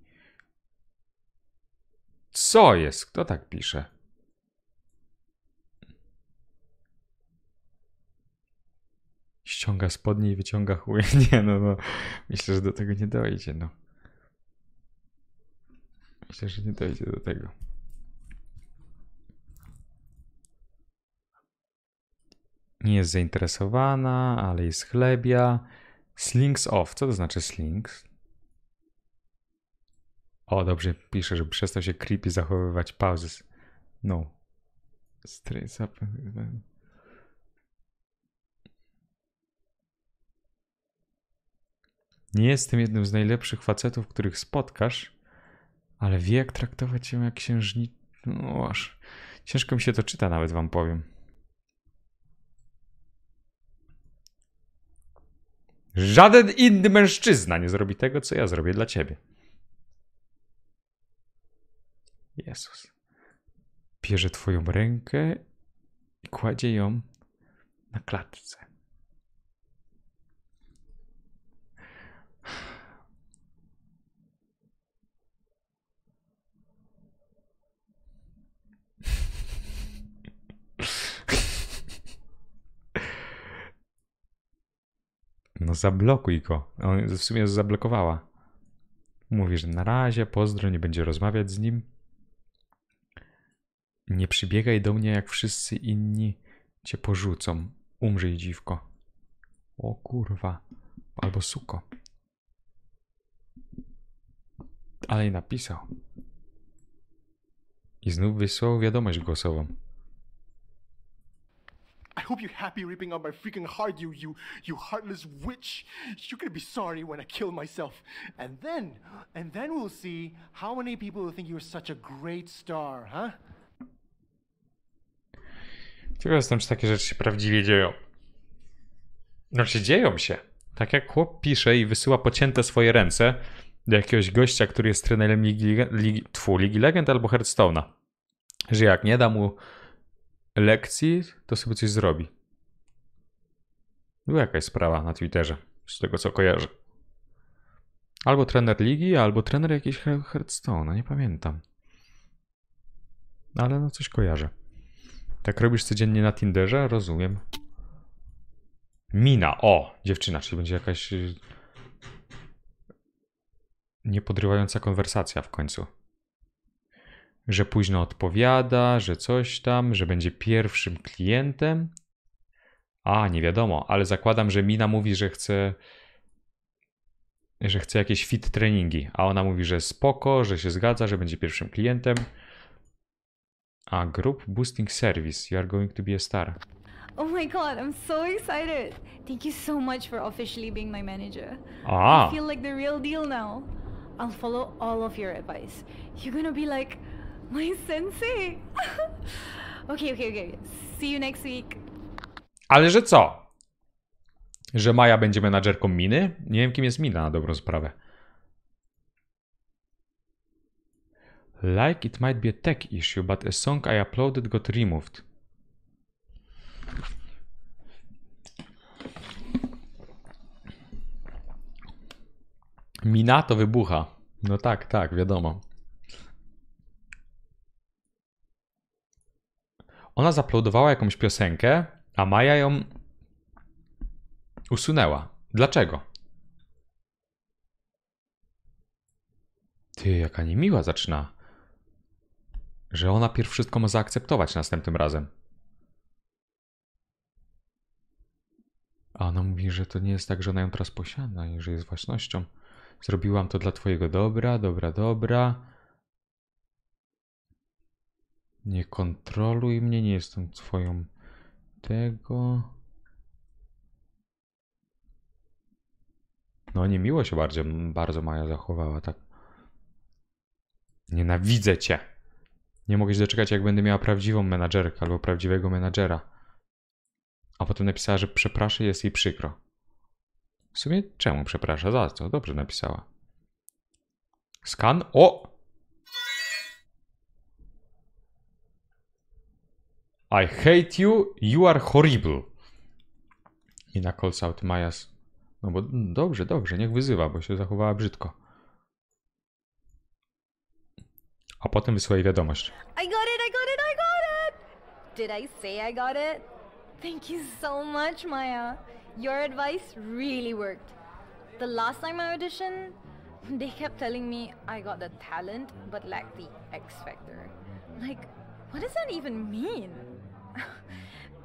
Co jest? Kto tak pisze? Ściąga spodnie i wyciąga chuje. Nie, no. Myślę, że do tego nie dojdzie, no. Myślę, że nie dojdzie do tego. Nie jest zainteresowana, ale jest chlebia. Slings off. Co to znaczy slings? O, dobrze pisze, że przestał się creepy zachowywać pauzes. No. Straight up. Nie jestem jednym z najlepszych facetów, których spotkasz, ale wie, jak traktować cię jak księżnicę. No aż. Ciężko mi się to czyta, nawet wam powiem. Żaden inny mężczyzna nie zrobi tego, co ja zrobię dla ciebie. Jezus. Bierze twoją rękę i kładzie ją na klatce. No zablokuj go. On w sumie zablokowała. Mówi, że na razie, pozdro, nie będzie rozmawiać z nim. Nie przybiegaj do mnie, jak wszyscy inni cię porzucą. Umrzyj, dziwko. O kurwa. Albo suko. Ale i napisał. I znów wysłał wiadomość głosową. I hope you're happy ripping on my freaking heart, you heartless witch. You're gonna be sorry when I kill myself. And then we'll see how many people will think you're such a great star, huh? Ciekawe jestem, czy takie rzeczy się prawdziwie dzieją. Znaczy dzieją się. Tak jak chłop pisze i wysyła pocięte swoje ręce, do jakiegoś gościa, który jest trenerem Ligi Legend albo Hearthstone'a, że jak nie da mu lekcji, to sobie coś zrobi. Była jakaś sprawa na Twitterze, z tego co kojarzę. Albo trener Ligi, albo trener jakiejś Hearthstone'a, nie pamiętam. Ale no coś kojarzę. Tak robisz codziennie na Tinderze? Rozumiem. Mina, o! Dziewczyna, czyli będzie jakaś niepodrywająca konwersacja w końcu. Że późno odpowiada, że coś tam, że będzie pierwszym klientem. A, nie wiadomo, ale zakładam, że Mina mówi, że chce jakieś fit treningi, a ona mówi, że spoko, że się zgadza, że będzie pierwszym klientem. A group boosting service, you are going to be a star. Oh my god, I'm so excited. Thank you so much for officially being my manager. I feel like the real deal now. I'll follow all of your advice. You're gonna be like my sensei. Okay. See you next week. Ale że co? Że Maja będzie menadżerką Miny? Nie wiem, kim jest Mina na dobrą sprawę. Like it might be a tech issue, but a song I uploaded got removed. Mina to wybucha. No tak, tak, wiadomo. Ona zauploadowała jakąś piosenkę, a Maja ją usunęła. Dlaczego? Ty, jaka niemiła zaczyna. Że ona pierw wszystko ma zaakceptować następnym razem. A ona mówi, że to nie jest tak, że ona ją teraz posiada i że jest własnością. Zrobiłam to dla twojego dobra, dobra. Nie kontroluj mnie, nie jestem twoją tego. No niemiło się bardzo Maja zachowała, tak. Nienawidzę cię. Nie mogę się doczekać, jak będę miała prawdziwą menadżerkę albo prawdziwego menadżera. A potem napisała, że przeprasza, jest jej przykro. W sumie czemu przeprasza? Za co? Dobrze napisała. Skan? O! I hate you, you are horrible. I na calls out Majas. No bo dobrze, niech wyzywa, bo się zachowała brzydko. A potem wysłała jej wiadomość. I got it! Did I say I got it? Thank you so much, Maya. Your advice really worked. The last time I auditioned, they kept telling me I got the talent but lacked the X factor. Like, what does that even mean?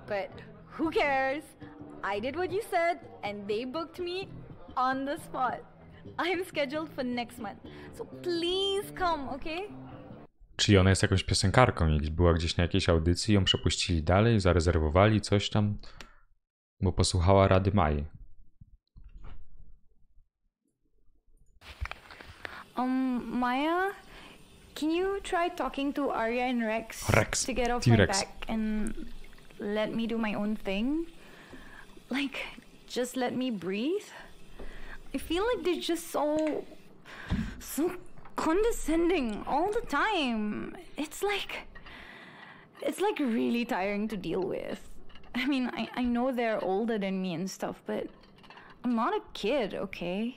But who cares? I did what you said and they booked me on the spot. I'm scheduled for next month. So please come, okay? Czyli ona jest jakąś piosenkarką i była gdzieś na jakiejś audycji, ją przepuścili dalej, zarezerwowali coś tam, bo posłuchała rady Maji. Maya, can you try talking to Arya and Rex to get off my back and let me do my own thing? Like, just let me breathe? I feel like they're just so condescending all the time. It's like really tiring to deal with. I mean, I know they're older than me and stuff, but I'm not a kid, okay?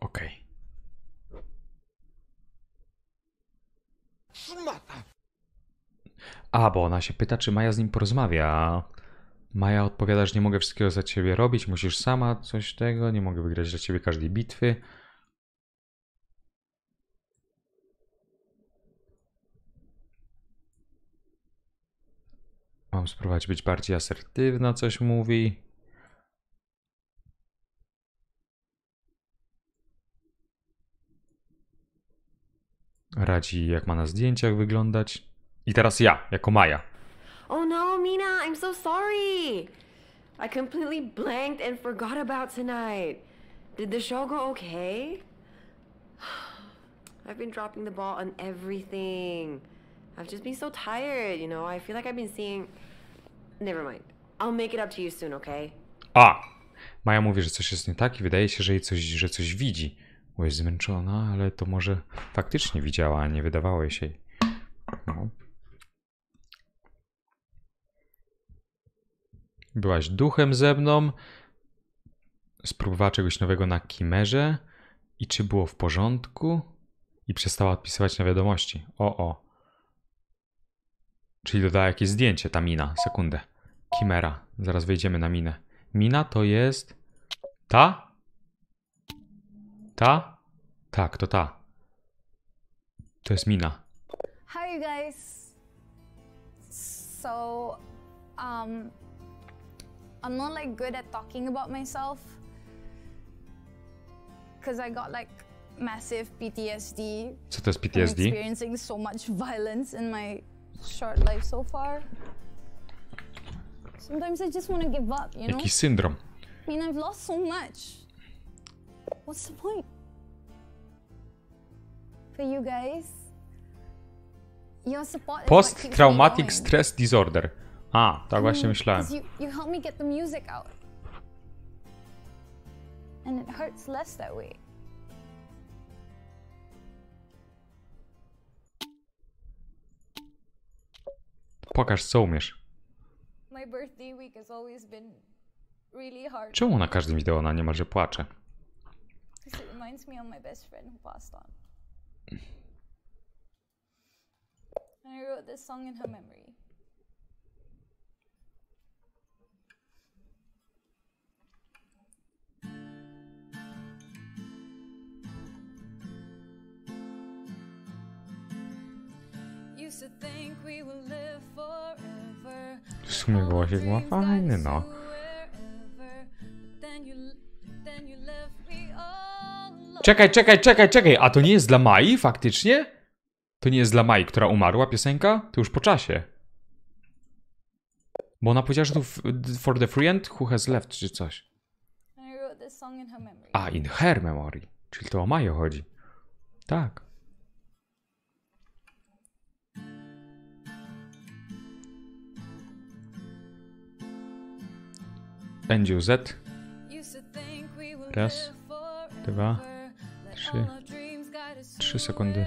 Okay. A, bo ona się pyta, czy Maja z nim porozmawia. Maja odpowiada, że nie mogę wszystkiego za ciebie robić, musisz sama coś tego, nie mogę wygrać dla ciebie każdej bitwy. Mam spróbować być bardziej asertywna, coś mówi. Radzi, jak ma na zdjęciach wyglądać. I teraz ja, jako Maja. Oh no, Mina, I'm so sorry. I completely blanked and forgot about tonight. Did the show go okay? I've been dropping the ball on everything. I've just been so tired, you know. I feel like I've been seeing... Never mind. I'll make it up to you soon, okay? A! Maja mówi, że coś jest nie tak i wydaje się, że jej coś widzi. Bo jest zmęczona, ale to może faktycznie widziała, a nie wydawało jej się. No. Byłaś duchem ze mną, spróbowała czegoś nowego na Chimerze i czy było w porządku? I przestała odpisywać na wiadomości. Czyli dodała jakieś zdjęcie, ta mina. Sekundę. Chimera. Zaraz wejdziemy na minę. Mina to jest... Ta? Ta? Tak, to ta. To jest mina. Hi you guys. So, I'm not like good at talking about myself. Cause I got like massive PTSD. Co to jest PTSD? I'm experiencing so much violence in my short life so far. Sometimes I just want to give up, you know? Jaki syndrom? I mean, I've lost so much. What's the point? For you guys, your support. Post-traumatic stress disorder. A, tak właśnie myślałem. You help me get the music out. And it hurts less that way. Pokaż, co umiesz. Czemu na każdym wideo ona niemalże płacze? W sumie głosik ma fajny, no. Czekaj! A to nie jest dla Mai faktycznie? To nie jest dla Mai, która umarła piosenka? To już po czasie. Bo ona powiedziała, że to for the friend who has left, czy coś. A, in her memory. Czyli to o Maję chodzi. Tak. NGOZ. Raz, dwa, trzy sekundy.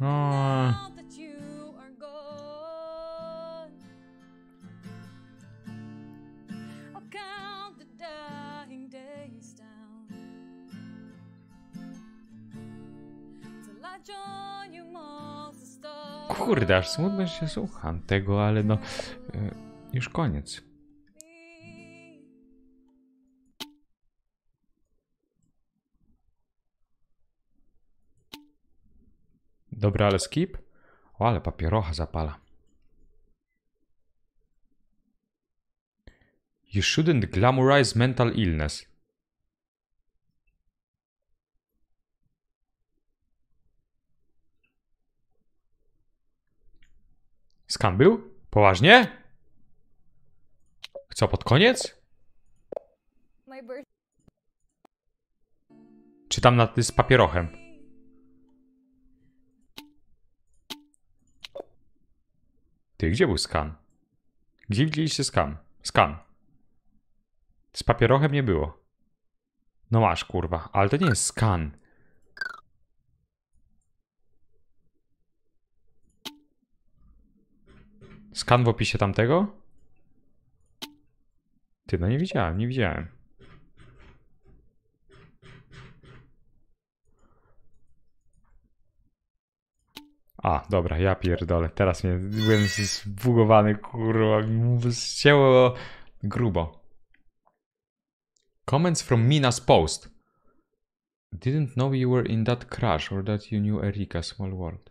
No. Kurde, aż smutno się słucham tego, ale no... Już koniec. Dobra, ale skip. O, ale papierocha zapala. You shouldn't glamorize mental illness. Skam był? Poważnie? Co, pod koniec? Czytam na ty z papierochem. Ty, gdzie był skan? Gdzie widzieliście skan? Skan. Z papierochem nie było. No masz, kurwa, ale to nie jest skan. Skan w opisie tamtego? Ty, no nie widziałem. A, dobra, ja pierdolę. Teraz mnie byłem zbugowany, kurwa. Zcięło grubo. Comments from Mina's post. Didn't know you were in that crash or that you knew Erika, small world.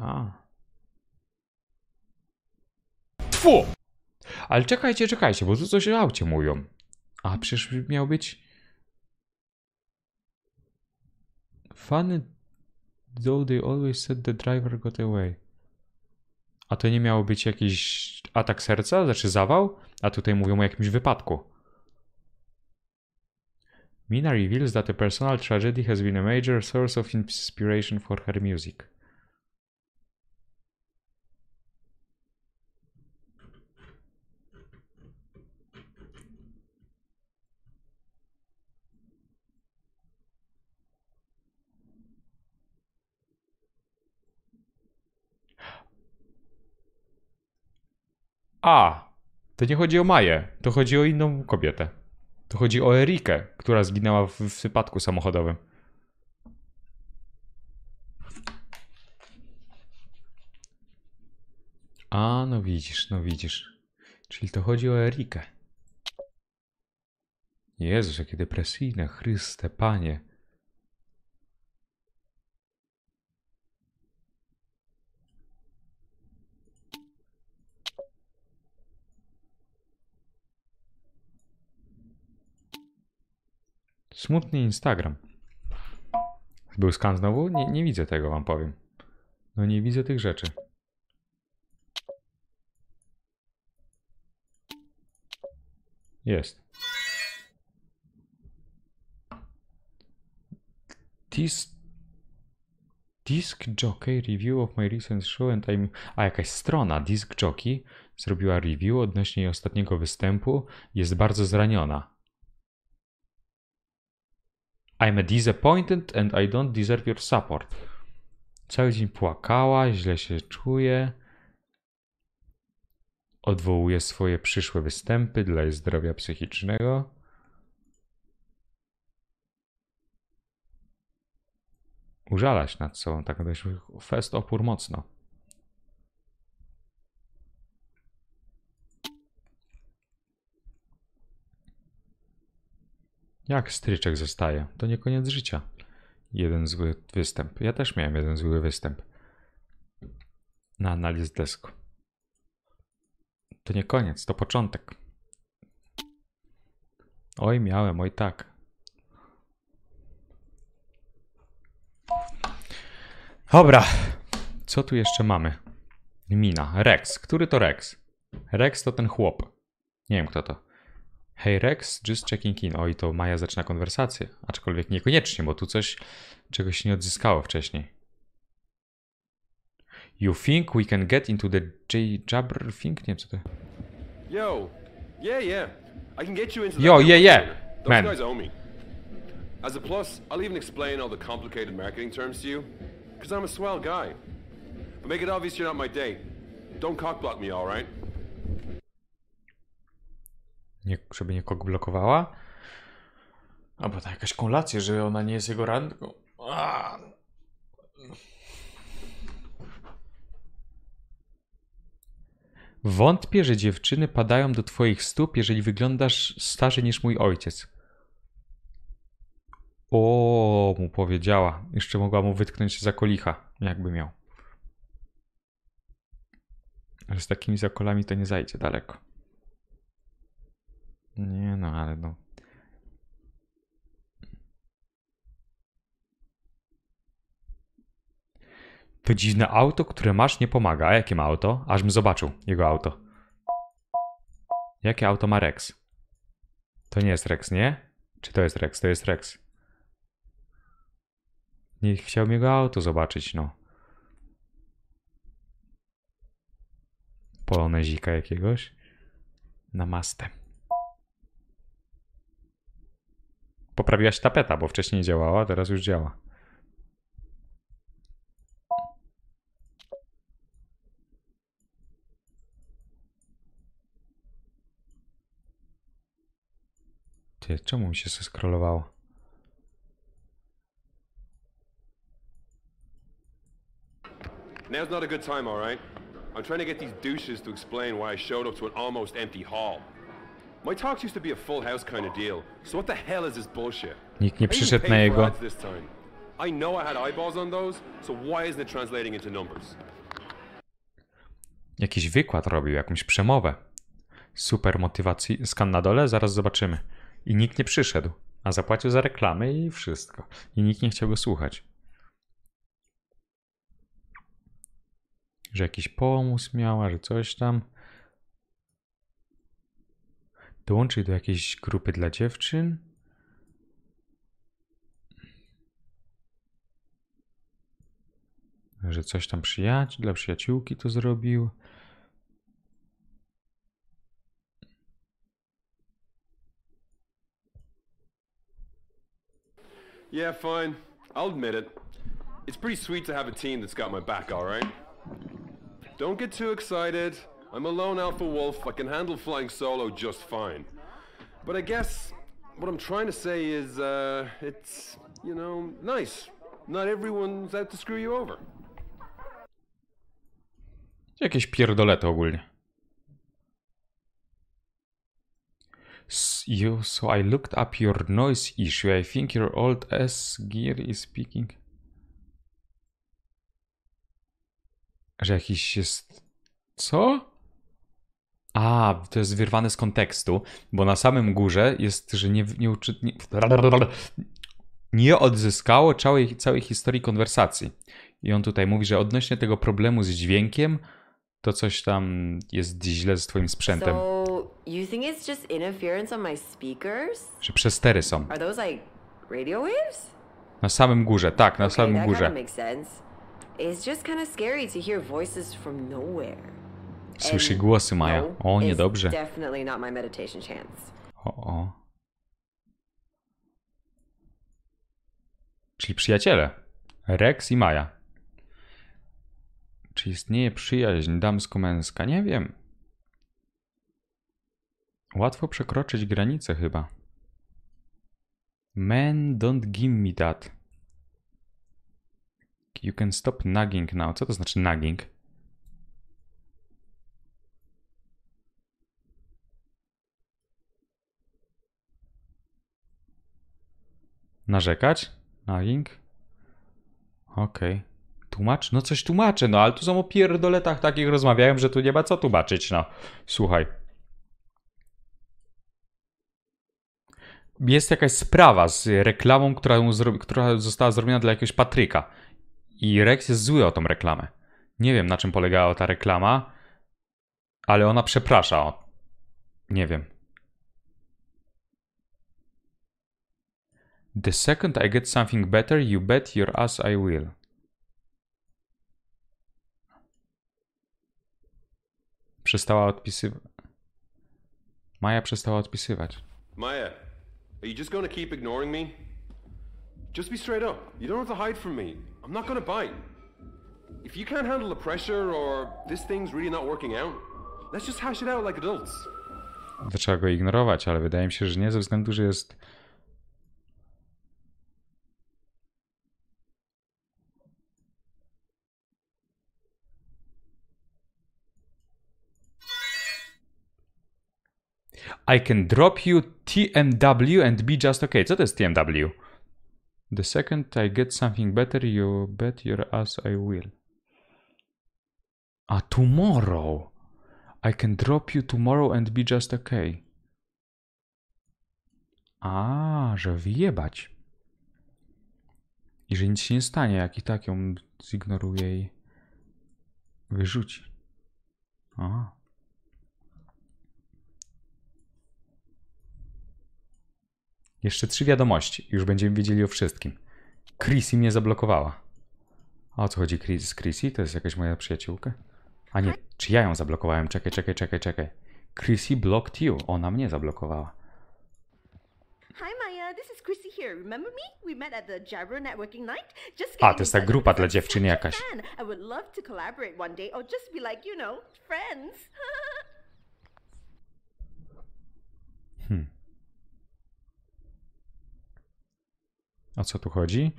A. Tfu! Ale czekajcie, bo tu coś o aucie mówią. A, przecież miał być... Funny... Though they always said the driver got away. A to nie miało być jakiś atak serca? Znaczy zawał? A tutaj mówią o jakimś wypadku. Mina reveals that a personal tragedy has been a major source of inspiration for her music. A, to nie chodzi o Maję, to chodzi o inną kobietę. To chodzi o Erikę, która zginęła w wypadku samochodowym. A, no widzisz, no widzisz. Czyli to chodzi o Erikę. Jezus, jakie depresyjne, Chryste, Panie. Smutny Instagram. Był skan znowu? Nie widzę tego, wam powiem. No nie widzę tych rzeczy. Jest. Disc Jockey review of my recent show and I'm... A jakaś strona Disc Jockey zrobiła review odnośnie jej ostatniego występu. Jest bardzo zraniona. I'm disappointed and I don't deserve your support. Cały dzień płakała, źle się czuje. Odwołuje swoje przyszłe występy dla jej zdrowia psychicznego. Użala się nad sobą, tak myślę, fest opór mocno. Jak stryczek zostaje? To nie koniec życia. Jeden zły występ. Ja też miałem jeden zły występ. Na analiz desku. To nie koniec, to początek. Oj miałem, oj tak. Dobra. Co tu jeszcze mamy? Mina. Rex. Który to Rex? Rex to ten chłop. Nie wiem kto to. Hey Rex, just checking in. Oj, to Maja zaczyna konwersację. Aczkolwiek niekoniecznie, bo tu coś, czegoś się nie odzyskało wcześniej. You think we can get into the Jabber thing? Nie wiem, co to... Yo, yeah. I can get you into the... Yo, yeah. Man. Those guys owe me. As a plus, I'll even explain all the complicated marketing terms to you. Because I'm a swell guy. But make it obvious you're not my date. Don't cockblock me, all right? Nie, żeby nie kogo blokowała. A bo to jakaś kolacja, że ona nie jest jego randką. Aaaa. Wątpię, że dziewczyny padają do twoich stóp, jeżeli wyglądasz starzej niż mój ojciec. O, mu powiedziała. Jeszcze mogła mu wytknąć za kolicha, jakby miał. Ale z takimi zakolami to nie zajdzie daleko. Nie no, ale no. To dziwne auto, które masz, nie pomaga. A jakie ma auto? Ażbym zobaczył jego auto. Jakie auto ma Rex? To nie jest Rex, nie? Czy to jest Rex? To jest Rex. Nie chciałbym jego auto zobaczyć, no. Polonezika jakiegoś. Namaste. Poprawiła się tapeta, bo wcześniej nie działała, teraz już działa. Ty, czemu mi się zeskrolowało? Now's not a good time, all right? I'm trying to get these douches to explain why I showed up to an almost empty hall. My talks used to be a full house kind of deal. So what the hell is this bullshit? Nikt nie przyszedł na jego. I know I had eyeballs on those, so why isn't it translating into numbers? Jakiś wykład robił, jakąś przemowę. Super motywacji. Skan na dole, zaraz zobaczymy. I nikt nie przyszedł, a zapłacił za reklamy i wszystko. I nikt nie chciał go słuchać. że jakiś pomysł miała, że coś tam. Dołączyć do jakiejś grupy dla dziewczyn. Że coś tam dla przyjaciółki to zrobił. Yeah, fine. I'll admit it. It's pretty sweet to have a team that's got my back, all right? Don't get too excited. I'm a lone alpha wolf. I can handle flying solo just fine. But I guess what I'm trying to say is, it's, you know, nice. Not everyone's out to screw you over. Jakieś pierdolety ogólnie. So I looked up your noise issue. I think your old ass gear is peaking. Że jakiś jest... Co? A, to jest wyrwane z kontekstu, bo na samym górze jest, że nie odzyskało całej historii konwersacji. I on tutaj mówi, że odnośnie tego problemu z dźwiękiem, to coś tam jest źle z twoim sprzętem. You think it's just interference on my speakers? Że przestery są. Are those like radio waves? Na samym górze, tak, na samym górze. It's just kind of scary to hear voices from nowhere. Słyszy głosy, Maja. O, niedobrze. Definitely not my meditation chance. O. Czyli przyjaciele. Rex i Maja. Czy istnieje przyjaźń damsko-męska? Nie wiem. Łatwo przekroczyć granicę chyba. Man, don't give me that. You can stop nagging now. Co to znaczy nagging? Narzekać? Nagging? Okej. Tłumacz? No coś tłumaczę, no ale tu są o pierdoletach takich rozmawiałem, że tu nie ma co tłumaczyć, no. Słuchaj. Jest jakaś sprawa z reklamą, która została zrobiona dla jakiegoś Patryka. I Rex jest zły o tą reklamę. Nie wiem, na czym polegała ta reklama, ale ona przeprasza. O. Nie wiem. The second I get something better, you bet your ass I will. Przestała odpisywać. Maja przestała odpisywać. Maja, are you just gonna keep ignoring me? Just be straight up. You don't have to hide from me. I'm not gonna bite. If you can't handle the pressure or this thing's really not working out, let's just hash it out like adults. Trzeba go ignorować, ale wydaje mi się, że nie, ze względu, że jest... I can drop you TMW and be just okay. Co to jest TMW? The second I get something better, you bet your ass I will. A tomorrow. I can drop you tomorrow and be just okay. A, że wyjebać. I że nic się nie stanie, jak i tak ją zignoruje i wyrzuci. A. Jeszcze 3 wiadomości. Już będziemy wiedzieli o wszystkim. Chrissy mnie zablokowała. A o co chodzi z Chrissy? To jest jakaś moja przyjaciółka? A nie, czy ja ją zablokowałem? Czekaj. Chrissy blocked you. Ona mnie zablokowała. Hi Maya, this is Chrissy here. Remember me? We met at the Jabber networking night. A, to jest ta grupa dla dziewczyny jakaś. I would love to collaborate one day or just be like, you know, friends. O co tu chodzi?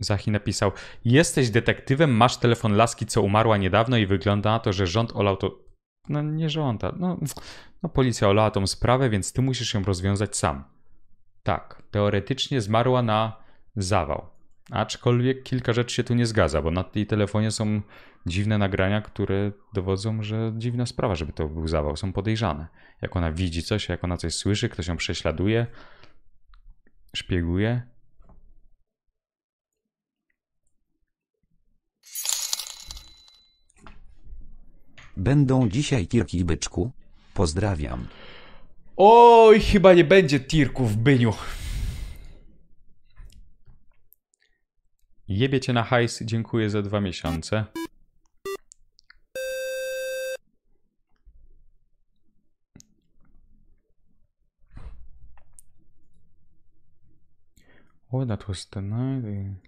Zachi napisał: jesteś detektywem, masz telefon laski, co umarła niedawno i wygląda na to, że rząd olał to... No nie żąda. No policja olała tą sprawę, więc ty musisz ją rozwiązać sam. Tak, teoretycznie zmarła na zawał. Aczkolwiek kilka rzeczy się tu nie zgadza, bo na tej telefonie są dziwne nagrania, które dowodzą, że dziwna sprawa, żeby to był zawał. Są podejrzane. Jak ona widzi coś, jak ona coś słyszy, ktoś ją prześladuje, szpieguje... Będą dzisiaj tirki, byczku? Pozdrawiam. Oj, chyba nie będzie tirków, byniu. Jebie cię na hajs, dziękuję za 2 miesiące. Oh, that was the night.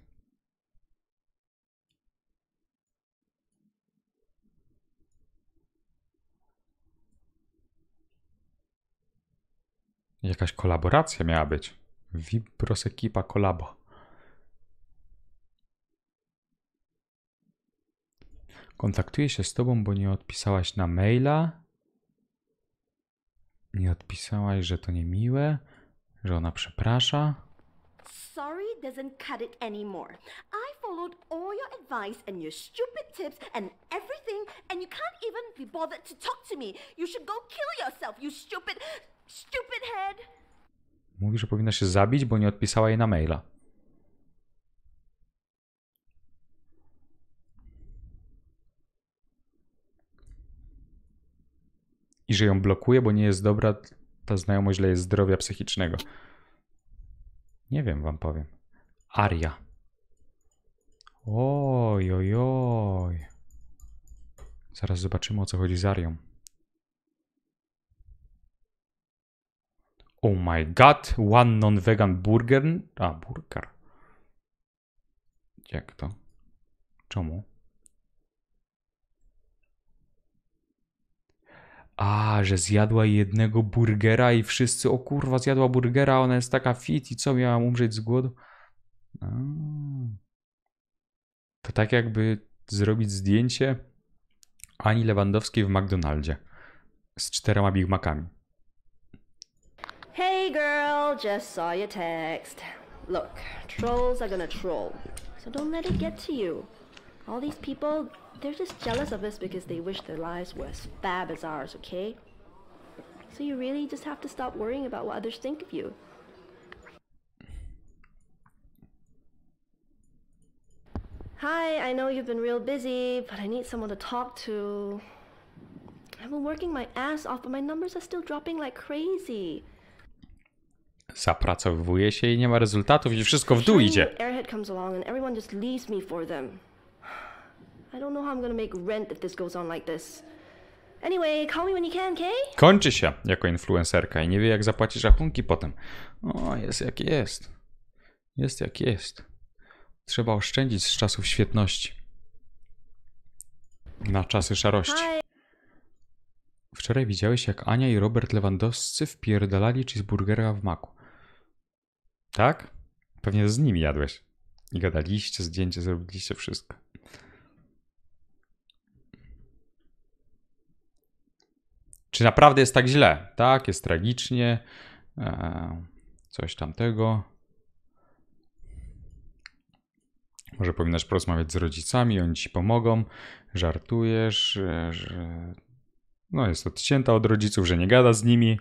Jakaś kolaboracja miała być. Vibros ekipa kolabo. Kontaktuję się z tobą, bo nie odpisałaś na maila. Nie odpisałaś, że to niemiłe, że ona przeprasza. Sorry doesn't cut it anymore. I followed all your advice and your stupid tips and everything, and you can't even be bothered to talk to me. You should go kill yourself, you stupid head. Mówi, że powinna się zabić, bo nie odpisała jej na maila. I że ją blokuje, bo nie jest dobra ta znajomość dla jej zdrowia psychicznego. Nie wiem, wam powiem. Aria. Oj, oj, oj. Zaraz zobaczymy, o co chodzi z Arią. Oh my god, one non-vegan burger. A, burger. Jak to? Czemu? A, że zjadła jednego burgera i wszyscy, o kurwa, zjadła burgera, ona jest taka fit i co, miałam umrzeć z głodu? A. To tak jakby zrobić zdjęcie Ani Lewandowskiej w McDonaldzie z 4 Big Macami. Hey girl, just saw your text. Look, trolls are gonna troll, so don't let it get to you. All these people, they're just jealous of us because they wish their lives were as fab as ours, okay? So you really just have to stop worrying about what others think of you. Hi, I know you've been real busy, but I need someone to talk to. I've been working my ass off, but my numbers are still dropping like crazy. Zapracowuje się i nie ma rezultatów i wszystko w dół idzie. Airhead comes along and everyone just leaves me for them. I don't know how I'm gonna make rent if this goes on like this. Anyway, call me when you can, okay? Kończy się jako influencerka i nie wie, jak zapłacić rachunki potem. O, jest jak jest. Jest jak jest. Trzeba oszczędzić z czasów świetności. Na czasy szarości. Wczoraj widziałeś, jak Ania i Robert Lewandowscy wpierdalali cheeseburgera w maku. Tak? Pewnie z nimi jadłeś. I gadaliście, zdjęcie, zrobiliście wszystko. Czy naprawdę jest tak źle? Tak, jest tragicznie. Coś tamtego. Może powinnaś porozmawiać z rodzicami, oni ci pomogą. Żartujesz, że no jest odcięta od rodziców, że nie gada z nimi.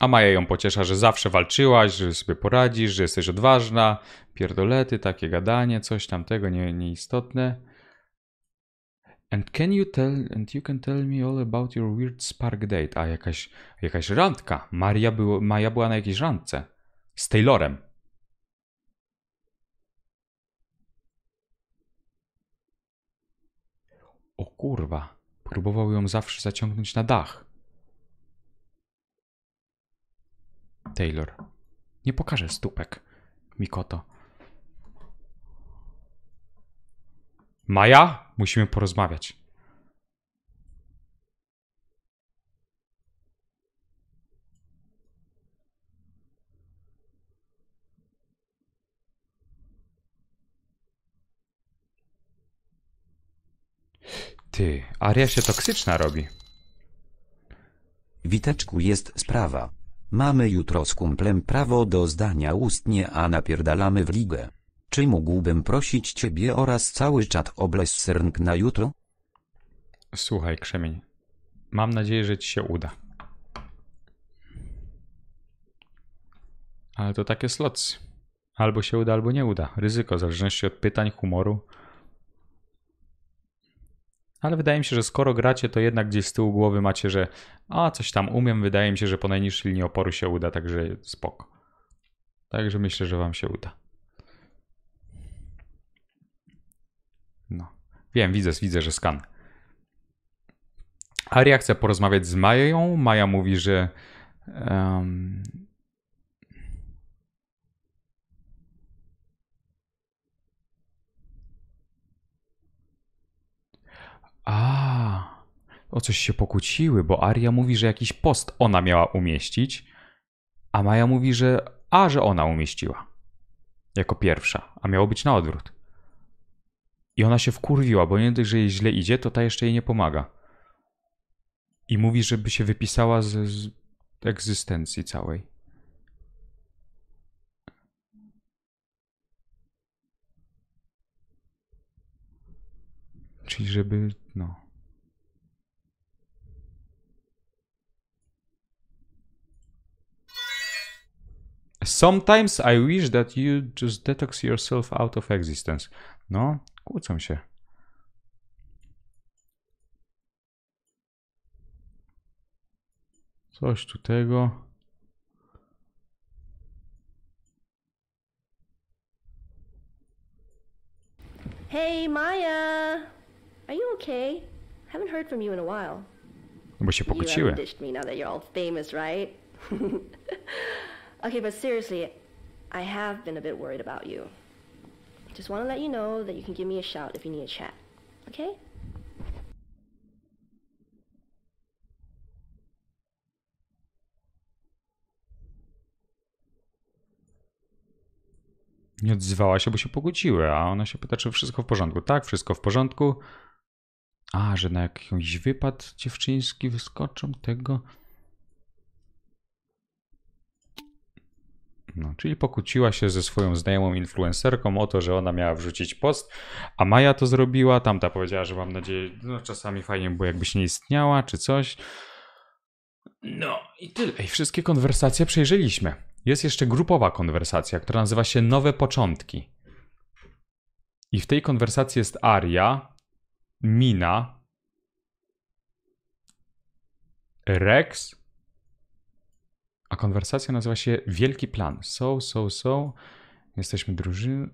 A Maja ją pociesza, że zawsze walczyłaś, że sobie poradzisz, że jesteś odważna. Pierdolety, takie gadanie, coś tamtego, nieistotne. And you can tell me all about your weird spark date. A jakaś randka. Maja była na jakiejś randce. Z Taylorem. O kurwa. Próbował ją zawsze zaciągnąć na dach. Taylor. Nie pokażę stópek. Mikoto. Maja, musimy porozmawiać. Ty, Aria się toksyczna robi. Witeczku, jest sprawa. Mamy jutro z kumplem prawo do zdania ustnie, a napierdalamy w ligę. Czy mógłbym prosić ciebie oraz cały czat o blessing na jutro? Słuchaj, Krzemień. Mam nadzieję, że ci się uda. Ale to takie slots. Albo się uda, albo nie uda. Ryzyko, w zależności od pytań, humoru. Ale wydaje mi się, że skoro gracie, to jednak gdzieś z tyłu głowy macie, że a, coś tam umiem, wydaje mi się, że po najniższej linii oporu się uda, także spoko. Także myślę, że wam się uda. No. Wiem, widzę, że skan. Aria chce porozmawiać z Mają. Maja mówi, że... O coś się pokłóciły, bo Aria mówi, że jakiś post ona miała umieścić, a Maja mówi, że ona umieściła. Jako pierwsza, a miało być na odwrót. I ona się wkurwiła, bo nie dość, że jej źle idzie, to ta jeszcze jej nie pomaga. I mówi, żeby się wypisała z egzystencji całej. Czyli żeby, no... Sometimes I wish that you just detox yourself out of existence. No, kłócą się. Coś tu tego. Hey Maya, are you okay? Haven't heard from you in a while. Bo się pokłóciły. You ditched me now that you're all famous, right? Okay, but seriously, I have been a bit worried about you. Just want to let you know that you can give me a shout if you need a chat, okay? Nie odzywała się, bo się pokłóciły, a ona się pyta, czy wszystko w porządku. Tak, wszystko w porządku. A, że na jakiś wypad dziewczyński wyskoczą tego... No, czyli pokłóciła się ze swoją znajomą influencerką o to, że ona miała wrzucić post, a Maja to zrobiła, tamta powiedziała, że mam nadzieję, no czasami fajnie było, jakbyś nie istniała, czy coś. No i tyle. I wszystkie konwersacje przejrzeliśmy. Jest jeszcze grupowa konwersacja, która nazywa się Nowe Początki. I w tej konwersacji jest Aria, Mina, Rex... A konwersacja nazywa się Wielki Plan. Jesteśmy drużyną.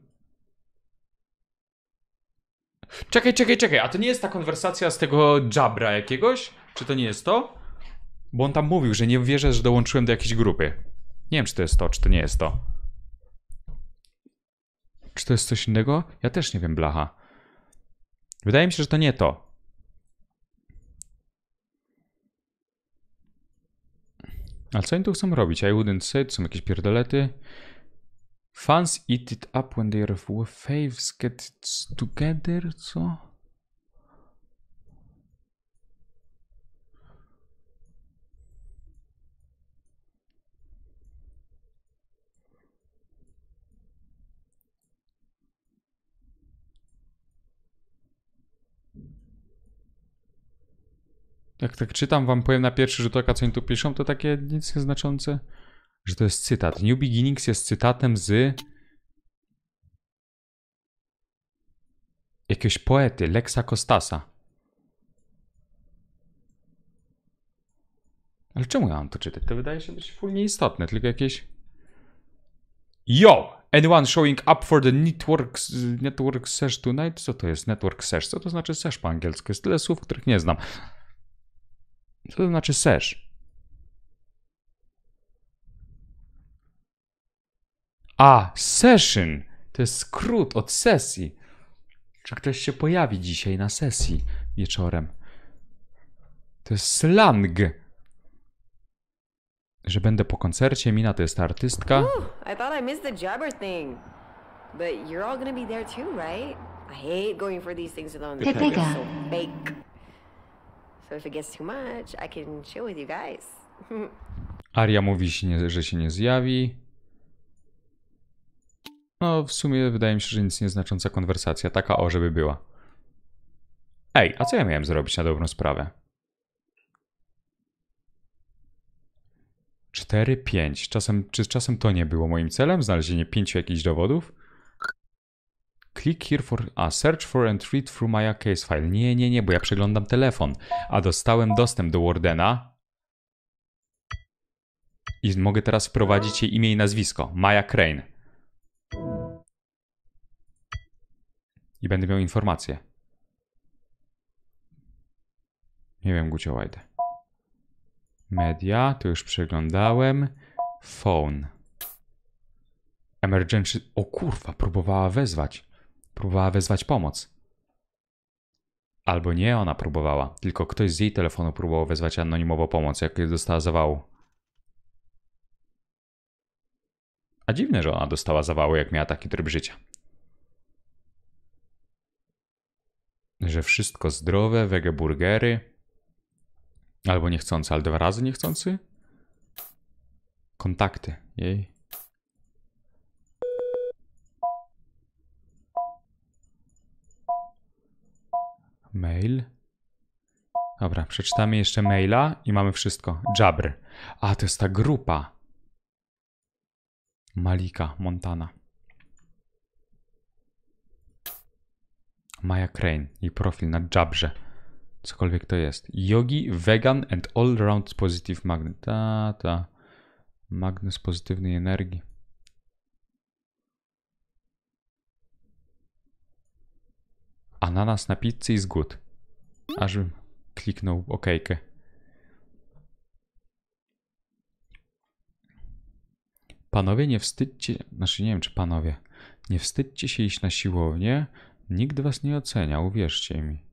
Czekaj. A to nie jest ta konwersacja z tego Jabbera jakiegoś? Czy to nie jest to? Bo on tam mówił, że nie wierzę, że dołączyłem do jakiejś grupy. Nie wiem, czy to jest to, czy to nie jest to. Czy to jest coś innego? Ja też nie wiem, blacha. Wydaje mi się, że to nie to. Ale co oni tu chcą robić? I wouldn't say, to są jakieś pierdolety. Fans eat it up when their faves get together, co? Jak tak czytam, wam powiem na pierwszy rzut oka, co oni tu piszą, to takie nic nieznaczące. Że to jest cytat. New Beginnings jest cytatem z... jakiegoś poety, Lexa Costasa. Ale czemu ja mam to czytać? To wydaje się być full nieistotne, tylko jakieś... Yo! Anyone showing up for the network sesh tonight? Co to jest network sesh? Co to znaczy sesh po angielsku? Jest tyle słów, których nie znam. Co to znaczy sesh? A, session. To jest skrót od sesji. Czy ktoś się pojawi dzisiaj na sesji wieczorem? To jest slang. Że będę po koncercie, Mina to jest ta artystka. I thought I missed the Jabber thing. But you're all gonna be there too, right? I hate going for these things alone. They're so fake. So if it gets too much, I can chill with you guys. Aria mówi, że się nie zjawi. No, w sumie wydaje mi się, że nic nieznacząca konwersacja. Taka o, żeby była. Ej, a co ja miałem zrobić na dobrą sprawę? 4, 5. Czasem, czy czasem to nie było moim celem? Znalezienie 5 jakichś dowodów? Click here for... A, search for and read through Maya case file. Nie, nie, nie, bo ja przeglądam telefon. A dostałem dostęp do Wardena. I mogę teraz wprowadzić jej imię i nazwisko. Maya Crane. I będę miał informację. Nie wiem, Gucio, wajdę. Media, to już przeglądałem. Phone. Emergency... O kurwa, próbowała wezwać. Próbowała wezwać pomoc. Albo nie ona próbowała, tylko ktoś z jej telefonu próbował wezwać anonimowo pomoc, jak dostała zawału. A dziwne, że ona dostała zawału, jak miała taki tryb życia. Że wszystko zdrowe, wege burgery. Albo niechcący, ale dwa razy niechcący? Kontakty jej. Mail. Dobra, przeczytamy jeszcze maila i mamy wszystko. Jabber. A, to jest ta grupa. Malika, Montana. Maya Crane i profil na Jabberze. Cokolwiek to jest. Yogi, vegan and all-round positive magnet. Ta. Magnes pozytywnej energii. Ananas na pizzy i zgód. Ażbym kliknął okejkę. Panowie, nie wstydźcie... Znaczy, nie wiem, czy panowie. Nie wstydźcie się iść na siłownię. Nikt was nie ocenia, uwierzcie mi.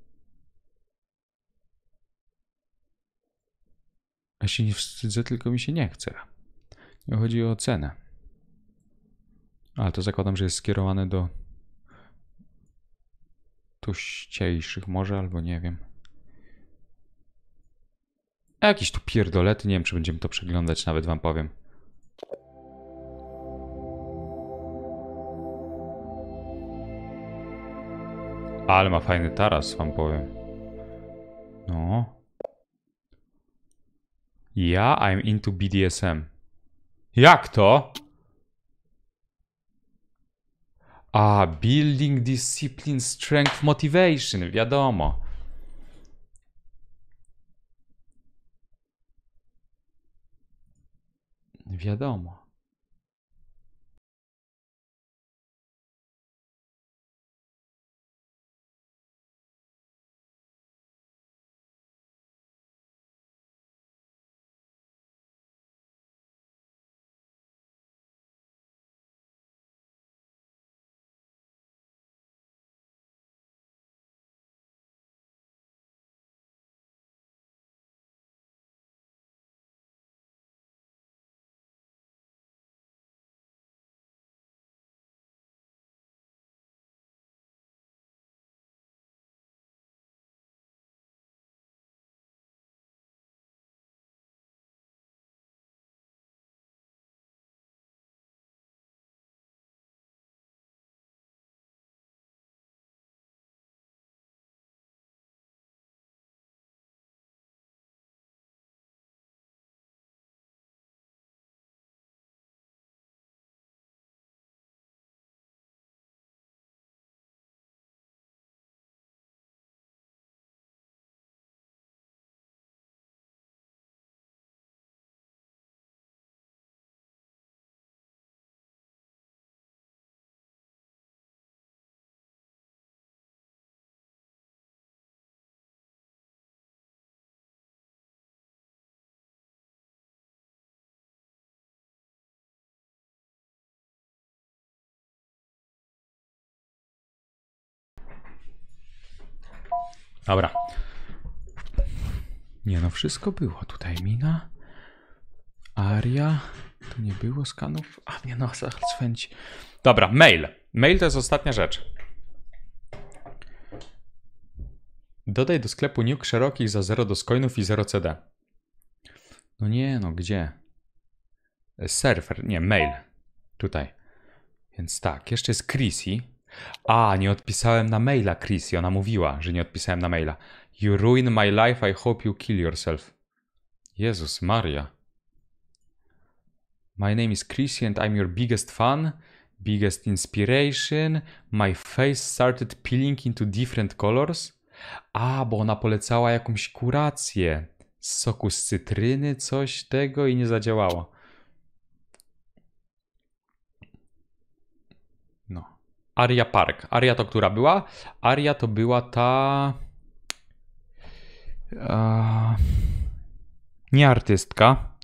Ja się nie wstydzę, tylko mi się nie chce. Nie chodzi o ocenę. Ale to zakładam, że jest skierowane do... tuściejszych może, albo nie wiem. A jakieś tu pierdolety, nie wiem, czy będziemy to przeglądać, nawet wam powiem. Ale ma fajny taras, wam powiem. No. Ja, I'm into BDSM. Jak to? A, building discipline, strength, motivation, wiadomo. Wiadomo. Dobra. Nie no, wszystko było. Tutaj mina. Aria. Tu nie było skanów. A nie no, swędzi. Dobra, mail. Mail to jest ostatnia rzecz. Dodaj do sklepu Nuke szerokich za 0 dogecoinów i 0 CD. No nie no, gdzie? Serwer, nie, mail. Tutaj. Więc tak, jeszcze jest Chrissy. A, nie odpisałem na maila, Chris. Ona mówiła, że nie odpisałem na maila. You ruin my life, I hope you kill yourself. Jezus Maria. My name is Chrissy and I'm your biggest fan. biggest inspiration, my face started peeling into different colors. A, bo ona polecała jakąś kurację z soku z cytryny, coś tego i nie zadziałało. No. Aria Park. Aria to która była? Aria to była ta... nie artystka.